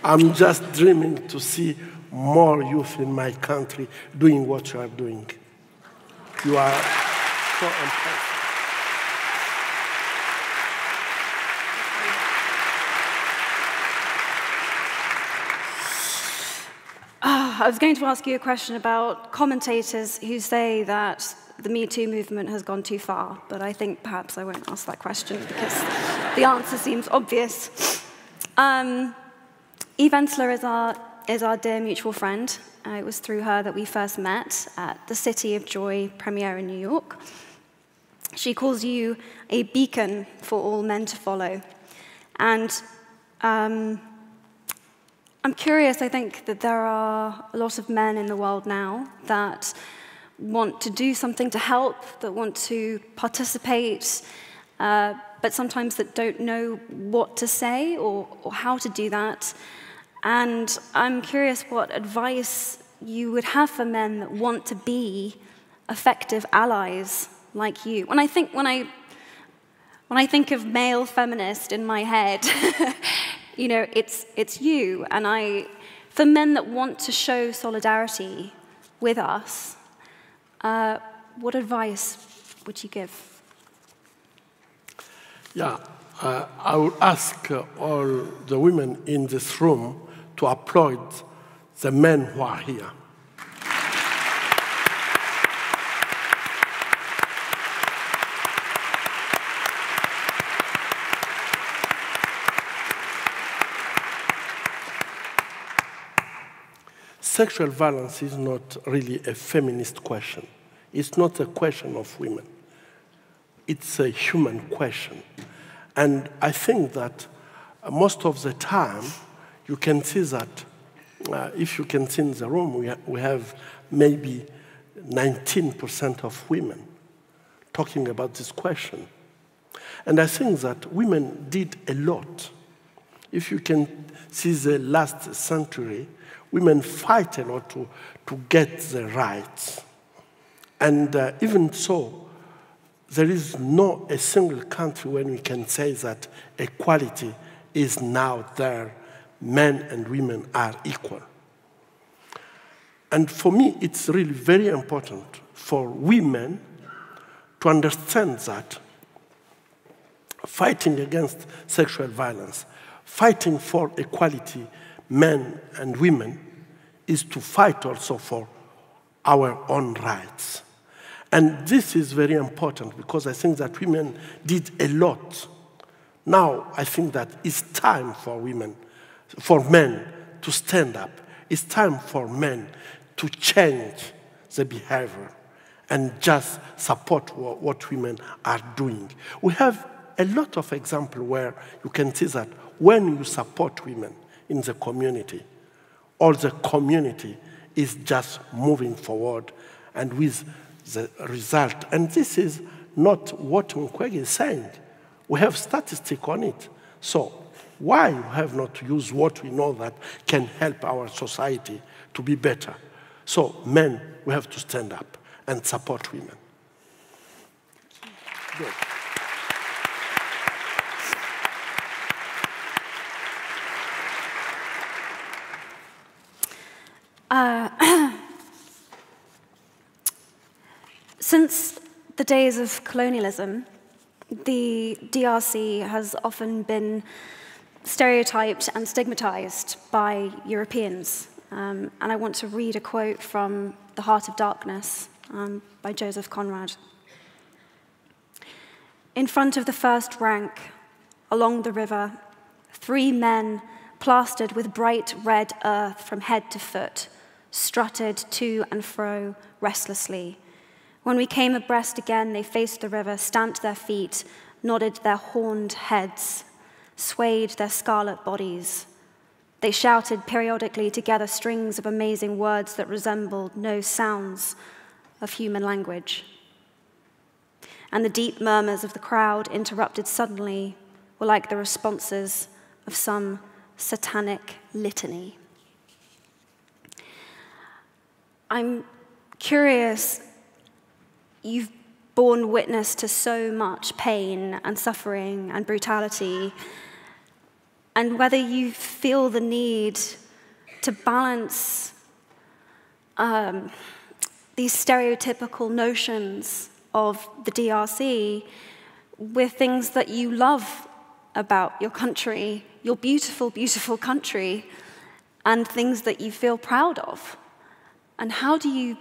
I'm just dreaming to see more youth in my country doing what you are doing. You are so impressive. I was going to ask you a question about commentators who say that the Me Too movement has gone too far, but I think perhaps I won't ask that question because the answer seems obvious. Um, Eve Ensler is our, is our dear mutual friend. Uh, it was through her that we first met at the City of Joy premiere in New York. She calls you a beacon for all men to follow. And um, I'm curious, I think, that there are a lot of men in the world now that want to do something to help, that want to participate, uh, but sometimes that don't know what to say or, or how to do that. And I'm curious what advice you would have for men that want to be effective allies like you. When I think, when I, when I think of male feminist in my head, you know, it's, it's you, and I, for men that want to show solidarity with us, uh, what advice would you give? Yeah, uh, I would ask uh, all the women in this room to applaud the men who are here. Sexual violence is not really a feminist question. It's not a question of women. It's a human question. And I think that most of the time, you can see that, uh, if you can see in the room, we, ha we have maybe nineteen percent of women talking about this question. And I think that women did a lot. If you can see the last century, women fight a lot to, to get their rights. And uh, even so, there is no a single country when we can say that equality is now there. Men and women are equal. And for me, it's really very important for women to understand that fighting against sexual violence, fighting for equality, men and women, is to fight also for our own rights. And this is very important because I think that women did a lot. Now I think that it's time for women, for men to stand up. It's time for men to change the behavior and just support what women are doing. We have a lot of examples where you can see that when you support women in the community, all the community is just moving forward and with the result. And this is not what Mukwege is saying. We have statistics on it. So why have we not used what we know that can help our society to be better? So men, we have to stand up and support women. Good. Uh, since the days of colonialism, the D R C has often been stereotyped and stigmatized by Europeans. Um, and I want to read a quote from The Heart of Darkness um, by Joseph Conrad. In front of the first rank, along the river, three men plastered with bright red earth from head to foot, strutted to and fro restlessly. When we came abreast again, they faced the river, stamped their feet, nodded their horned heads, swayed their scarlet bodies. They shouted periodically together strings of amazing words that resembled no sounds of human language. And the deep murmurs of the crowd, interrupted suddenly, were like the responses of some satanic litany. I'm curious, you've borne witness to so much pain and suffering and brutality, and whether you feel the need to balance um, these stereotypical notions of the D R C with things that you love about your country, your beautiful, beautiful country, and things that you feel proud of. And how do you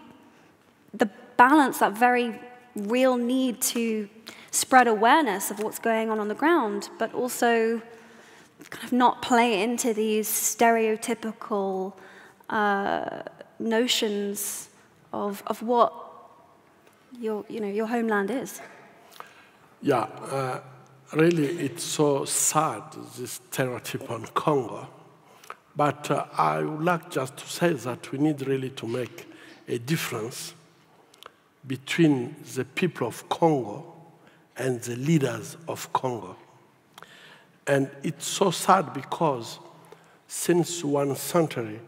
the balance that very real need to spread awareness of what's going on on the ground, but also kind of not play into these stereotypical uh, notions of, of what your, you know, your homeland is? Yeah, uh, really, it's so sad, this stereotype on Congo. But uh, I would like just to say that we need really to make a difference between the people of Congo and the leaders of Congo. And it's so sad because since one century,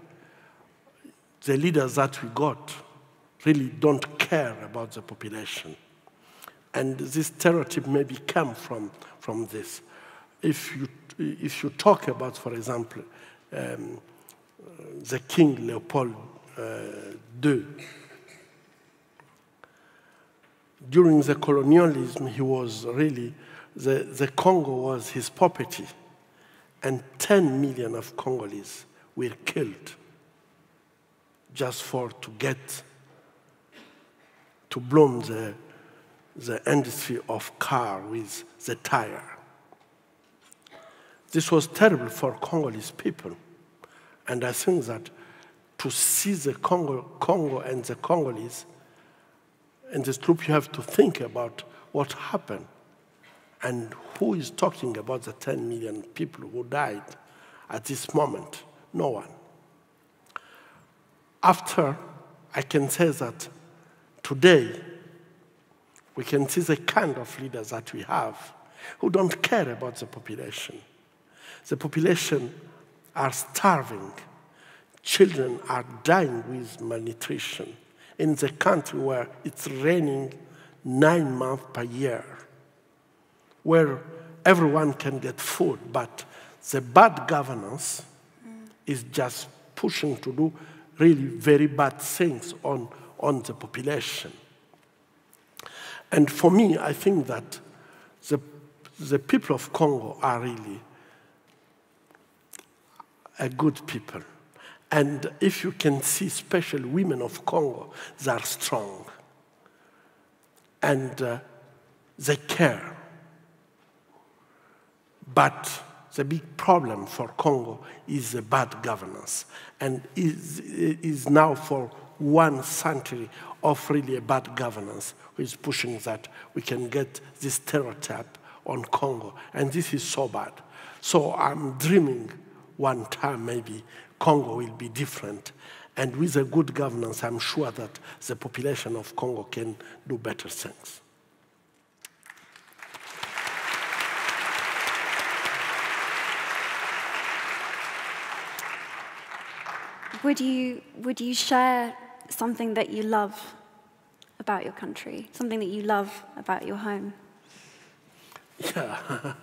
the leaders that we got really don't care about the population. And this stereotype maybe came from, from this. If you, if you talk about, for example, um, the King Leopold the Second, during the colonialism, he was really, the, the Congo was his property, and ten million of Congolese were killed just for to get, to bloom the, the industry of car with the tire. This was terrible for Congolese people, and I think that to see the Congo, Congo and the Congolese in this group, you have to think about what happened and who is talking about the ten million people who died at this moment. No one. After, I can say that today, we can see the kind of leaders that we have who don't care about the population. The population are starving. Children are dying with malnutrition in the country where it's raining nine months per year, where everyone can get food, but the bad governance mm. is just pushing to do really very bad things on, on the population. And for me, I think that the, the people of Congo are really a good people. And if you can see, especially women of Congo, they are strong. And uh, they care. But the big problem for Congo is the bad governance. And is, is now for one century of really a bad governance, who is pushing that we can get this stereotype on Congo. And this is so bad. So I'm dreaming one time maybe Congo will be different. And with a good governance, I'm sure that the population of Congo can do better things. Would you, would you share something that you love about your country? Something that you love about your home? Yeah.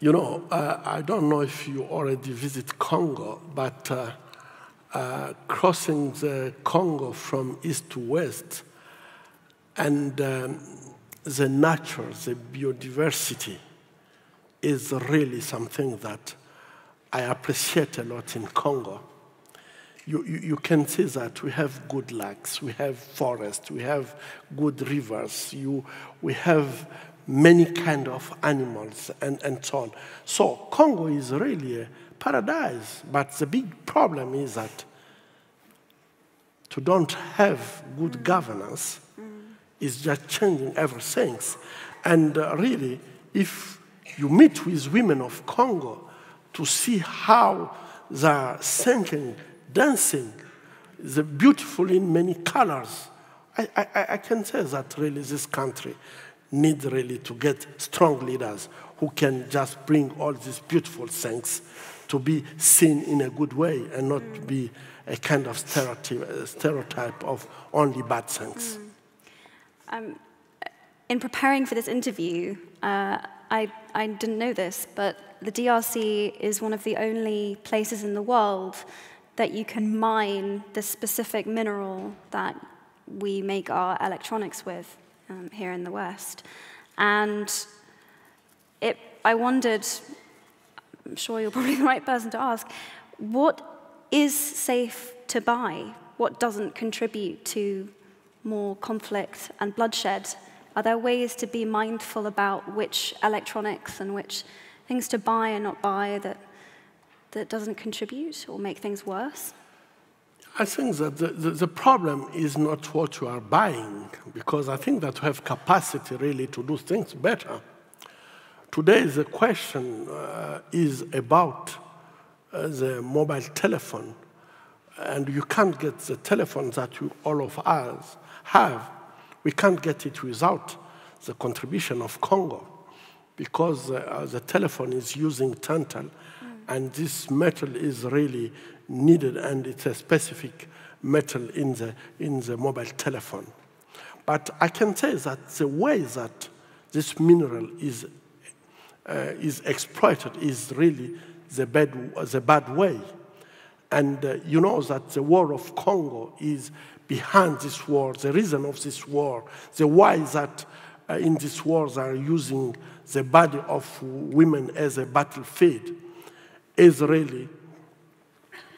You know, uh, I don't know if you already visit Congo, but uh, uh, crossing the Congo from east to west, and um, the nature, the biodiversity is really something that I appreciate a lot in Congo, you, you, you can say that we have good lakes, we have forests, we have good rivers, you, we have many kind of animals, and, and so on. So Congo is really a paradise, but the big problem is that to don't have good governance is just changing everything. And uh, really, if you meet with women of Congo to see how they are singing, dancing, the beautiful in many colors, I, I, I can say that really this country needs really to get strong leaders who can just bring all these beautiful things to be seen in a good way and not be a kind of stereotype, stereotype of only bad things. Um, in preparing for this interview, uh, I, I didn't know this, but the D R C is one of the only places in the world that you can mine the specific mineral that we make our electronics with um, here in the West. And it, I wondered, I'm sure you're probably the right person to ask, what is safe to buy? What doesn't contribute to more conflict and bloodshed? Are there ways to be mindful about which electronics and which things to buy and not buy that, that doesn't contribute or make things worse? I think that the, the, the problem is not what you are buying, because I think that you have capacity really to do things better. Today the question uh, is about uh, the mobile telephone, and you can't get the telephone that you, all of us have. We can't get it without the contribution of Congo, because uh, the telephone is using tantal, mm. and this metal is really needed, and it's a specific metal in the, in the mobile telephone. But I can say that the way that this mineral is, uh, is exploited is really the bad, the bad way. And uh, you know that the war of Congo is behind this war, the reason of this war, the why that uh, in this war they are using the body of women as a battlefield is really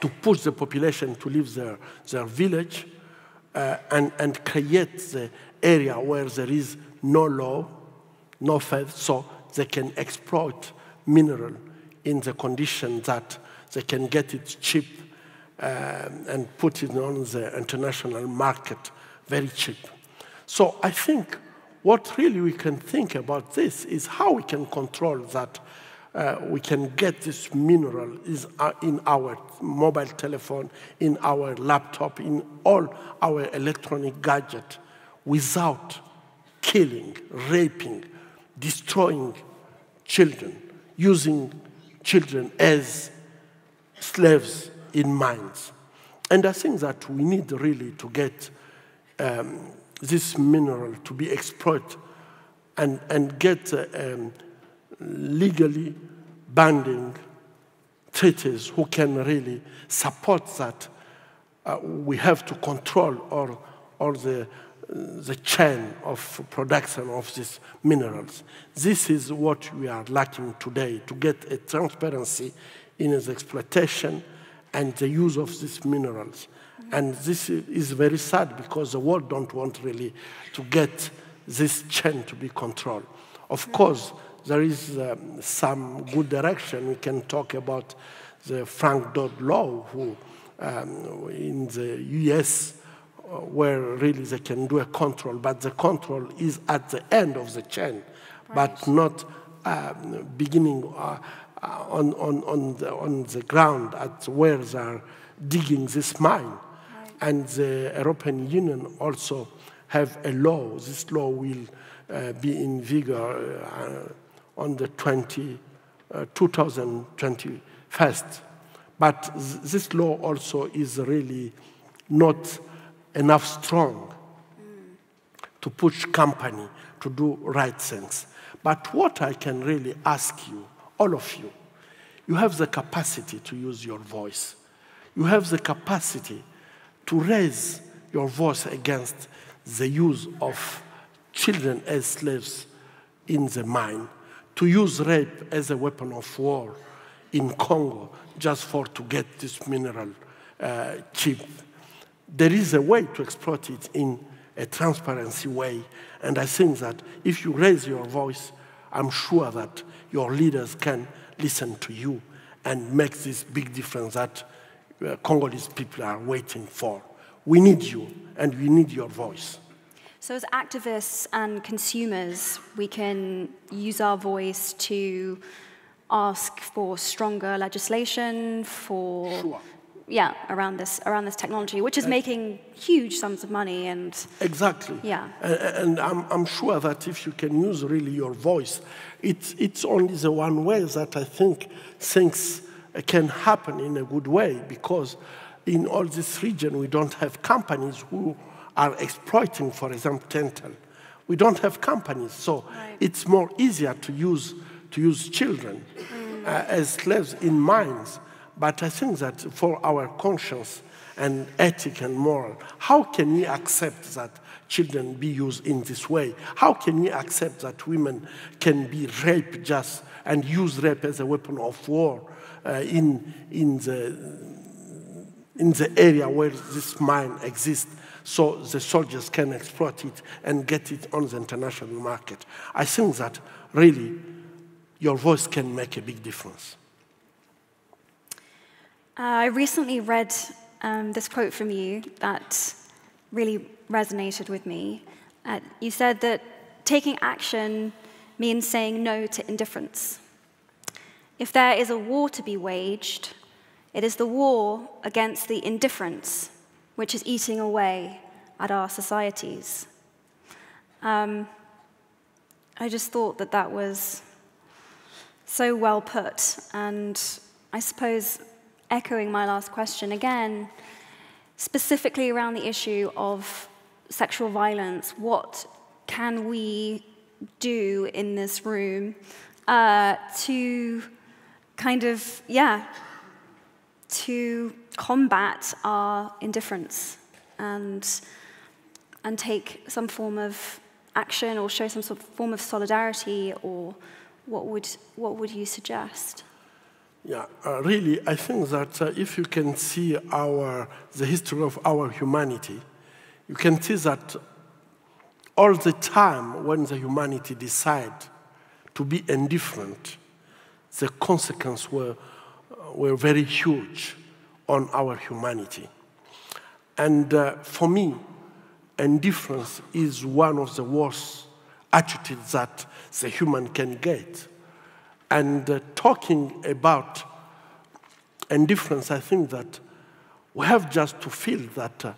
to push the population to leave their, their village uh, and, and create the area where there is no law, no faith, so they can exploit mineral in the condition that they can get it cheap uh, and put it on the international market very cheap. So I think what really we can think about this is how we can control that uh, we can get this mineral is in our mobile telephone, in our laptop, in all our electronic gadget without killing, raping, destroying children, using children as slaves in mines. And I think that we need really to get um, this mineral to be exploited and, and get uh, um, legally binding treaties who can really support that uh, we have to control or, or the, uh, the chain of production of these minerals. This is what we are lacking today, to get a transparency in its exploitation and the use of these minerals. Mm-hmm. And this is very sad because the world don't want really to get this chain to be controlled. Of mm-hmm. course, there is um, some good direction. We can talk about the Frank-Dodd law who, um, in the U S uh, where really they can do a control, but the control is at the end of the chain, right. but not um, beginning uh, Uh, on, on, on, the, on the ground at where they are digging this mine. Right. And the European Union also have a law. This law will uh, be in vigor uh, on the twenty, uh, twenty twenty-one. But th this law also is really not enough strong mm. to push company to do right things. But what I can really ask you, all of you, you have the capacity to use your voice. You have the capacity to raise your voice against the use of children as slaves in the mine, to use rape as a weapon of war in Congo just for to get this mineral uh, cheap. There is a way to exploit it in a transparency way. And I think that if you raise your voice, I'm sure that your leaders can listen to you and make this big difference that uh, Congolese people are waiting for. We need you, and we need your voice. So as activists and consumers, we can use our voice to ask for stronger legislation for, sure. yeah, around this around this technology, which is and making huge sums of money and exactly, yeah. And, and I'm I'm sure that if you can use really your voice, it's it's only the one way that I think things can happen in a good way, because in all this region we don't have companies who are exploiting, for example, dental. We don't have companies, so right. it's more easier to use. to use children mm. uh, as slaves in mines. But I think that for our conscience and ethic and moral, how can we accept that children be used in this way? How can we accept that women can be raped just and use rape as a weapon of war uh, in, in, the, in the area where this mine exists, so the soldiers can exploit it and get it on the international market? I think that really, your voice can make a big difference. Uh, I recently read um, this quote from you that really resonated with me. Uh, you said that taking action means saying no to indifference. If there is a war to be waged, it is the war against the indifference which is eating away at our societies. Um, I just thought that that was so well put, and I suppose echoing my last question again, specifically around the issue of sexual violence, what can we do in this room uh, to kind of, yeah, to combat our indifference and, and take some form of action or show some sort of form of solidarity, or What would, what would you suggest? Yeah, uh, really, I think that uh, if you can see our, the history of our humanity, you can see that all the time when the humanity decided to be indifferent, the consequences were, uh, were very huge on our humanity. And uh, for me, indifference is one of the worst attitudes that the human can get. And uh, talking about indifference, I think that we have just to feel that uh,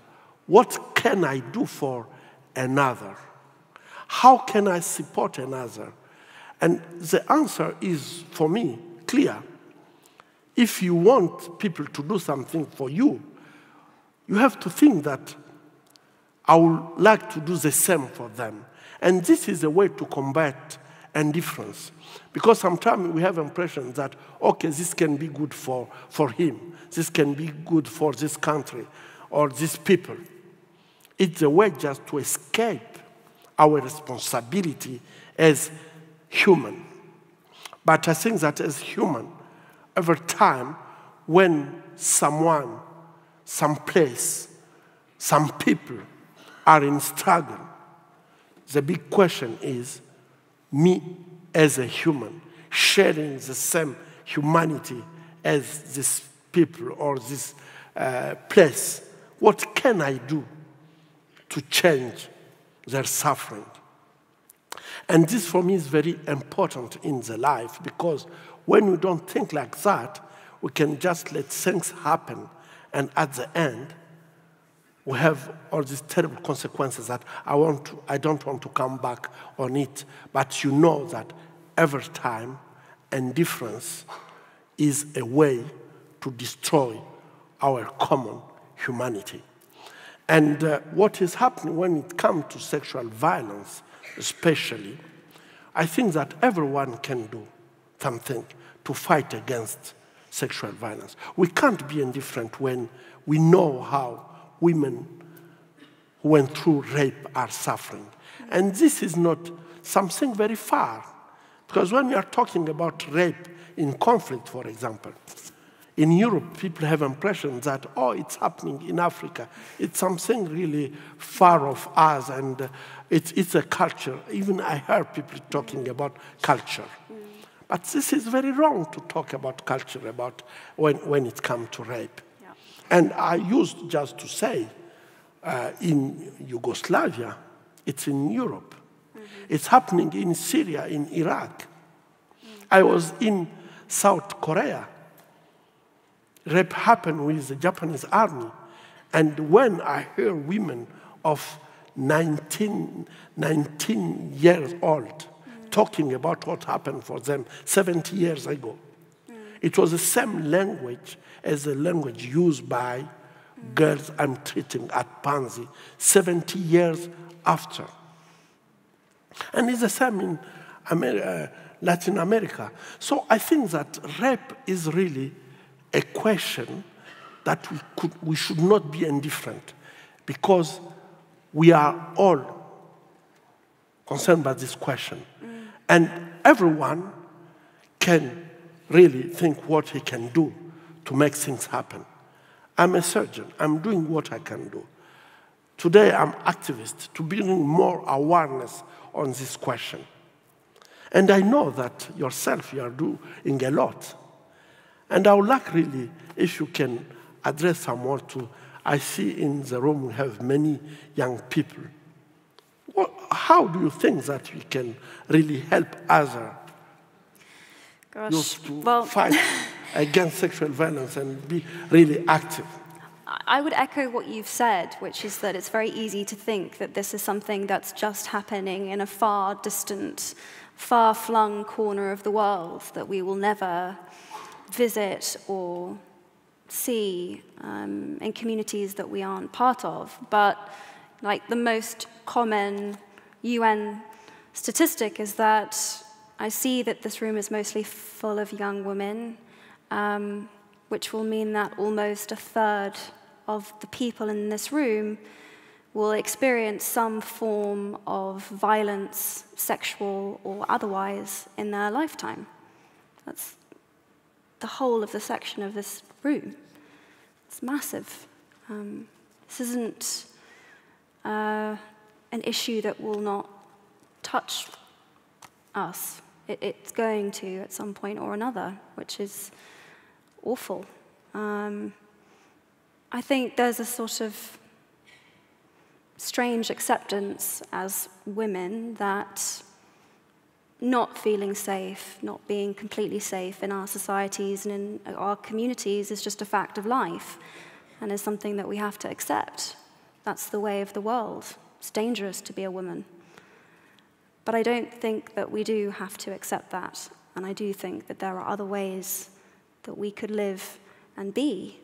what can I do for another? How can I support another? And the answer is, for me, clear. If you want people to do something for you, you have to think that I would like to do the same for them. And this is a way to combat indifference. Because sometimes we have the impression that, okay, this can be good for, for him, this can be good for this country or these people. It's a way just to escape our responsibility as human. But I think that as human, every time when someone, some place, some people are in struggle, the big question is, me as a human, sharing the same humanity as this people or this uh, place, what can I do to change their suffering? And this for me is very important in the life, because when we don't think like that, we can just let things happen, and at the end, we have all these terrible consequences that I, want to, I don't want to come back on it. But you know that every time, indifference is a way to destroy our common humanity. And uh, what is happening when it comes to sexual violence, especially, I think that everyone can do something to fight against sexual violence. We can't be indifferent when we know how women who went through rape are suffering. And this is not something very far, because when we are talking about rape in conflict, for example, In Europe, people have impression that, oh, it's happening in Africa. It's something really far off us, and it's, it's a culture. Even I heard people talking about culture. But this is very wrong to talk about culture about when, when it comes to rape. Yeah. And I used just to say, uh, in Yugoslavia, it's in Europe. Mm-hmm. It's happening in Syria, in Iraq. Mm-hmm. I was in South Korea. Rape happened with the Japanese army. And when I hear women of nineteen, nineteen years old talking about what happened for them seventy years ago, mm. it was the same language as the language used by mm. girls I'm treating at Panzi seventy years after. And it's the same in America, Latin America. So I think that rape is really a question that we, could, we should not be indifferent, because we are all concerned by this question. Mm. And everyone can really think what he can do to make things happen. I'm a surgeon. I'm doing what I can do. Today, I'm activist to bring more awareness on this question. And I know that yourself, you are doing a lot. And I would like really, if you can address someone to, I see in the room we have many young people. Well, how do you think that we can really help others to well, fight against sexual violence and be really active? I would echo what you've said, which is that it's very easy to think that this is something that's just happening in a far distant, far-flung corner of the world that we will never visit or see um, in communities that we aren't part of. But like the most common U N statistic is that I see that this room is mostly full of young women, um, which will mean that almost a third of the people in this room will experience some form of violence, sexual or otherwise, in their lifetime. That's the whole of the section of this room. It's massive. Um, this isn't Uh, an issue that will not touch us. It, it's going to at some point or another, which is awful. Um, I think there's a sort of strange acceptance as women that not feeling safe, not being completely safe in our societies and in our communities is just a fact of life and is something that we have to accept. That's the way of the world. It's dangerous to be a woman. But I don't think that we do have to accept that. And I do think that there are other ways that we could live and be.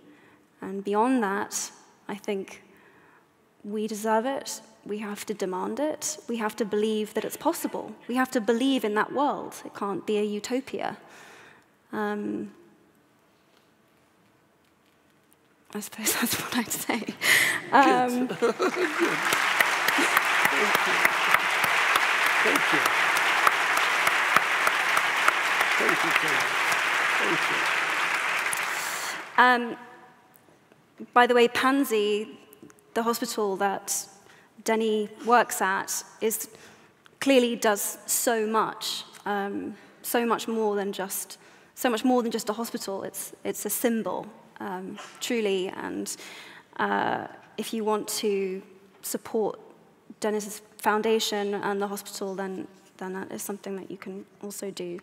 And beyond that, I think we deserve it. We have to demand it. We have to believe that it's possible. We have to believe in that world. It can't be a utopia. Um, I suppose that's what I'd say. Um, Thank you. Thank you. Thank you. Thank you. Um, by the way, Panzi, the hospital that Denis works at, is clearly does so much, um, so much more than just so much more than just a hospital. It's it's a symbol. Um, truly, and uh, if you want to support Denis's foundation and the hospital, then, then that is something that you can also do.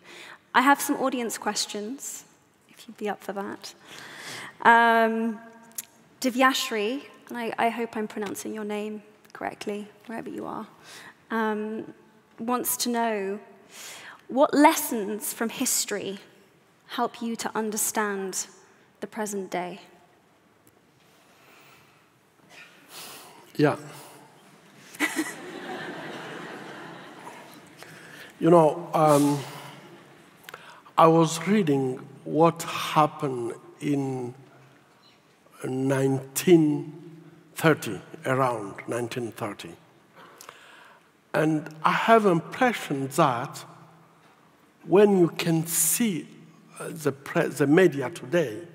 I have some audience questions, if you'd be up for that. Um, Divyashri, and I, I hope I'm pronouncing your name correctly, wherever you are, um, wants to know, what lessons from history help you to understand the present day? Yeah. You know, um, I was reading what happened in nineteen thirty, around nineteen thirty. And I have an impression that when you can see the, pre the media today,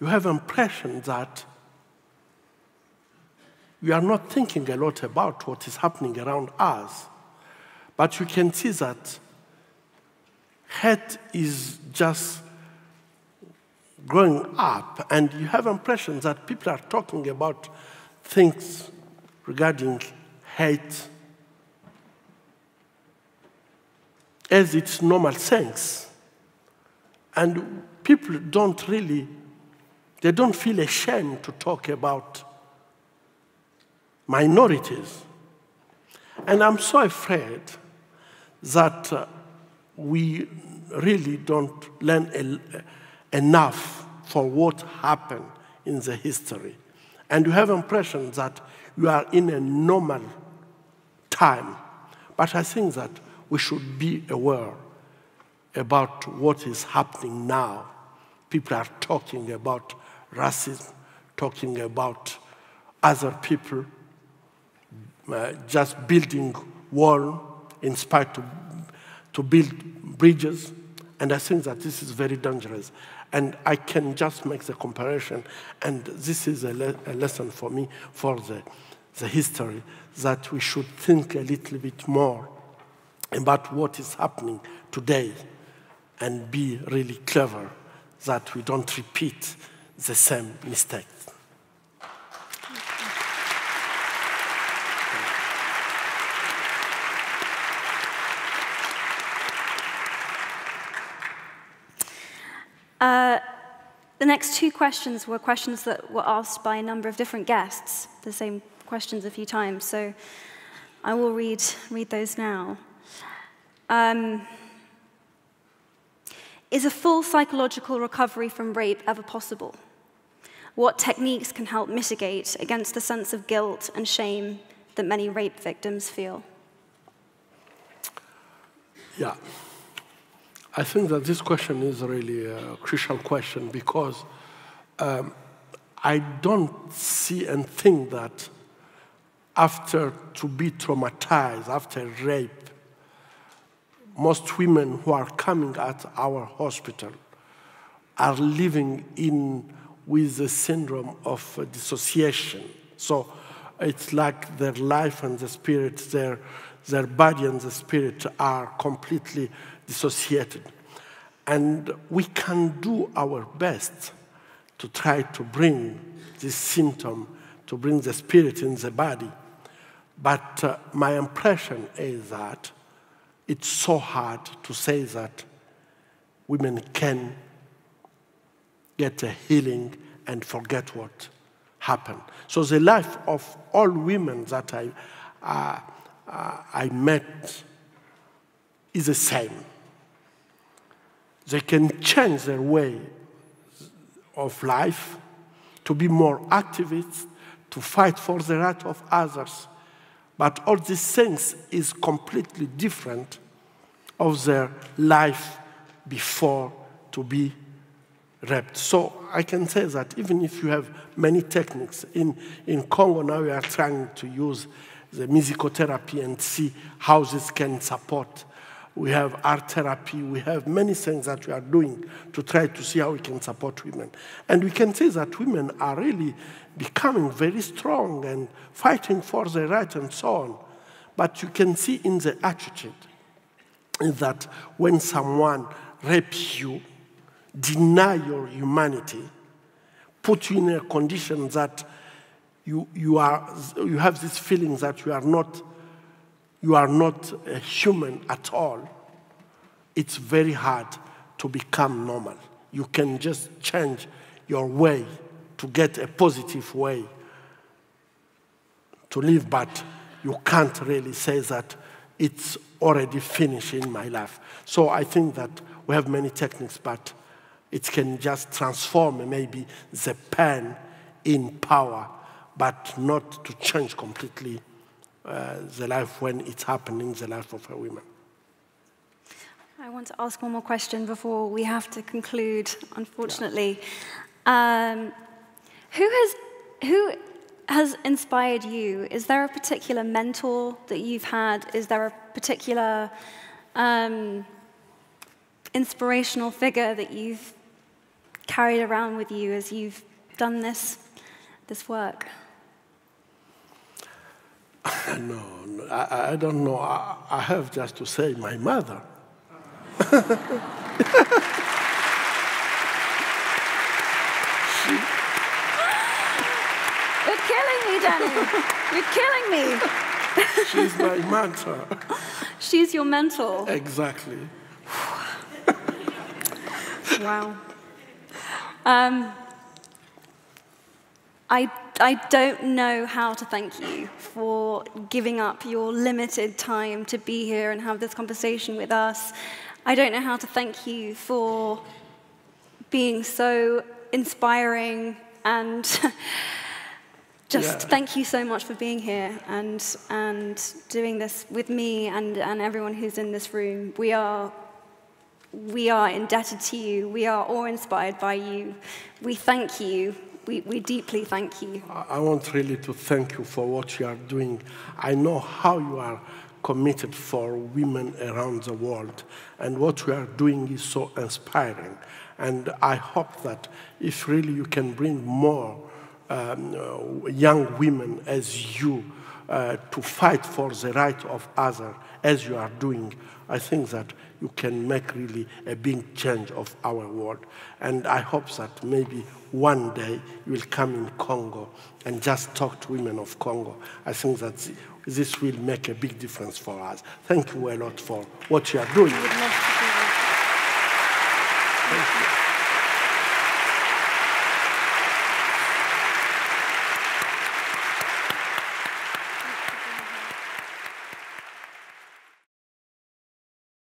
you have an impression that we are not thinking a lot about what is happening around us, but you can see that hate is just growing up, and you have an impression that people are talking about things regarding hate as its normal sense. And people don't really, they don't feel ashamed to talk about minorities. And I'm so afraid that uh, we really don't learn el enough for what happened in the history. And you have an impression that you are in a normal time. But I think that we should be aware about what is happening now. People are talking about racism, talking about other people, uh, just building walls, inspired to, to build bridges. And I think that this is very dangerous. And I can just make the comparison, and this is a, le a lesson for me for the, the history, that we should think a little bit more about what is happening today and be really clever that we don't repeat the same mistake. Uh, the next two questions were questions that were asked by a number of different guests, the same questions a few times, so I will read, read those now. Um, is a full psychological recovery from rape ever possible? What techniques can help mitigate against the sense of guilt and shame that many rape victims feel? Yeah. I think that this question is really a crucial question because um, I don't see and think that after to be traumatized, after rape, most women who are coming at our hospital are living in with the syndrome of dissociation. So it's like their life and the spirit, their, their body and the spirit are completely dissociated. And we can do our best to try to bring this symptom, to bring the spirit in the body. But uh, my impression is that it's so hard to say that women can get a healing and forget what happened. So the life of all women that I, uh, uh, I met is the same. They can change their way of life to be more activists, to fight for the right of others. But all these things is completely different of their life before to be raped. So I can say that even if you have many techniques, in, in Congo now we are trying to use the musicotherapy and see how this can support. We have art therapy, we have many things that we are doing to try to see how we can support women. And we can see that women are really becoming very strong and fighting for their rights and so on. But you can see in the attitude that when someone rapes you, deny your humanity, put you in a condition that you, you, are, you have this feeling that you are not You are not a human at all. It's very hard to become normal. You can just change your way to get a positive way to live, but you can't really say that it's already finished in my life. So I think that we have many techniques, but it can just transform maybe the pain in power, but not to change completely Uh, the life when it's happening, the life of a woman. I want to ask one more question before we have to conclude, unfortunately. Yeah. Um, who has, who has inspired you? Is there a particular mentor that you've had? Is there a particular um, inspirational figure that you've carried around with you as you've done this, this work? No, no I, I don't know. I, I have just to say my mother. You're killing me, Danny. You're killing me. She's my mentor. She's your mentor. Exactly. Wow. Um, I, I don't know how to thank you for giving up your limited time to be here and have this conversation with us. I don't know how to thank you for being so inspiring and just yeah. Thank you so much for being here and, and doing this with me and, and everyone who's in this room. We are, we are indebted to you. We are awe-inspired by you. We thank you. We, we deeply thank you. I want really to thank you for what you are doing. I know how you are committed for women around the world, and what we are doing is so inspiring. And I hope that if really you can bring more um, young women as you uh, to fight for the right of others, as you are doing, I think that you can make really a big change of our world. And I hope that maybe one day you will come in Congo and just talk to women of Congo. I think that this will make a big difference for us. Thank you a lot for what you are doing.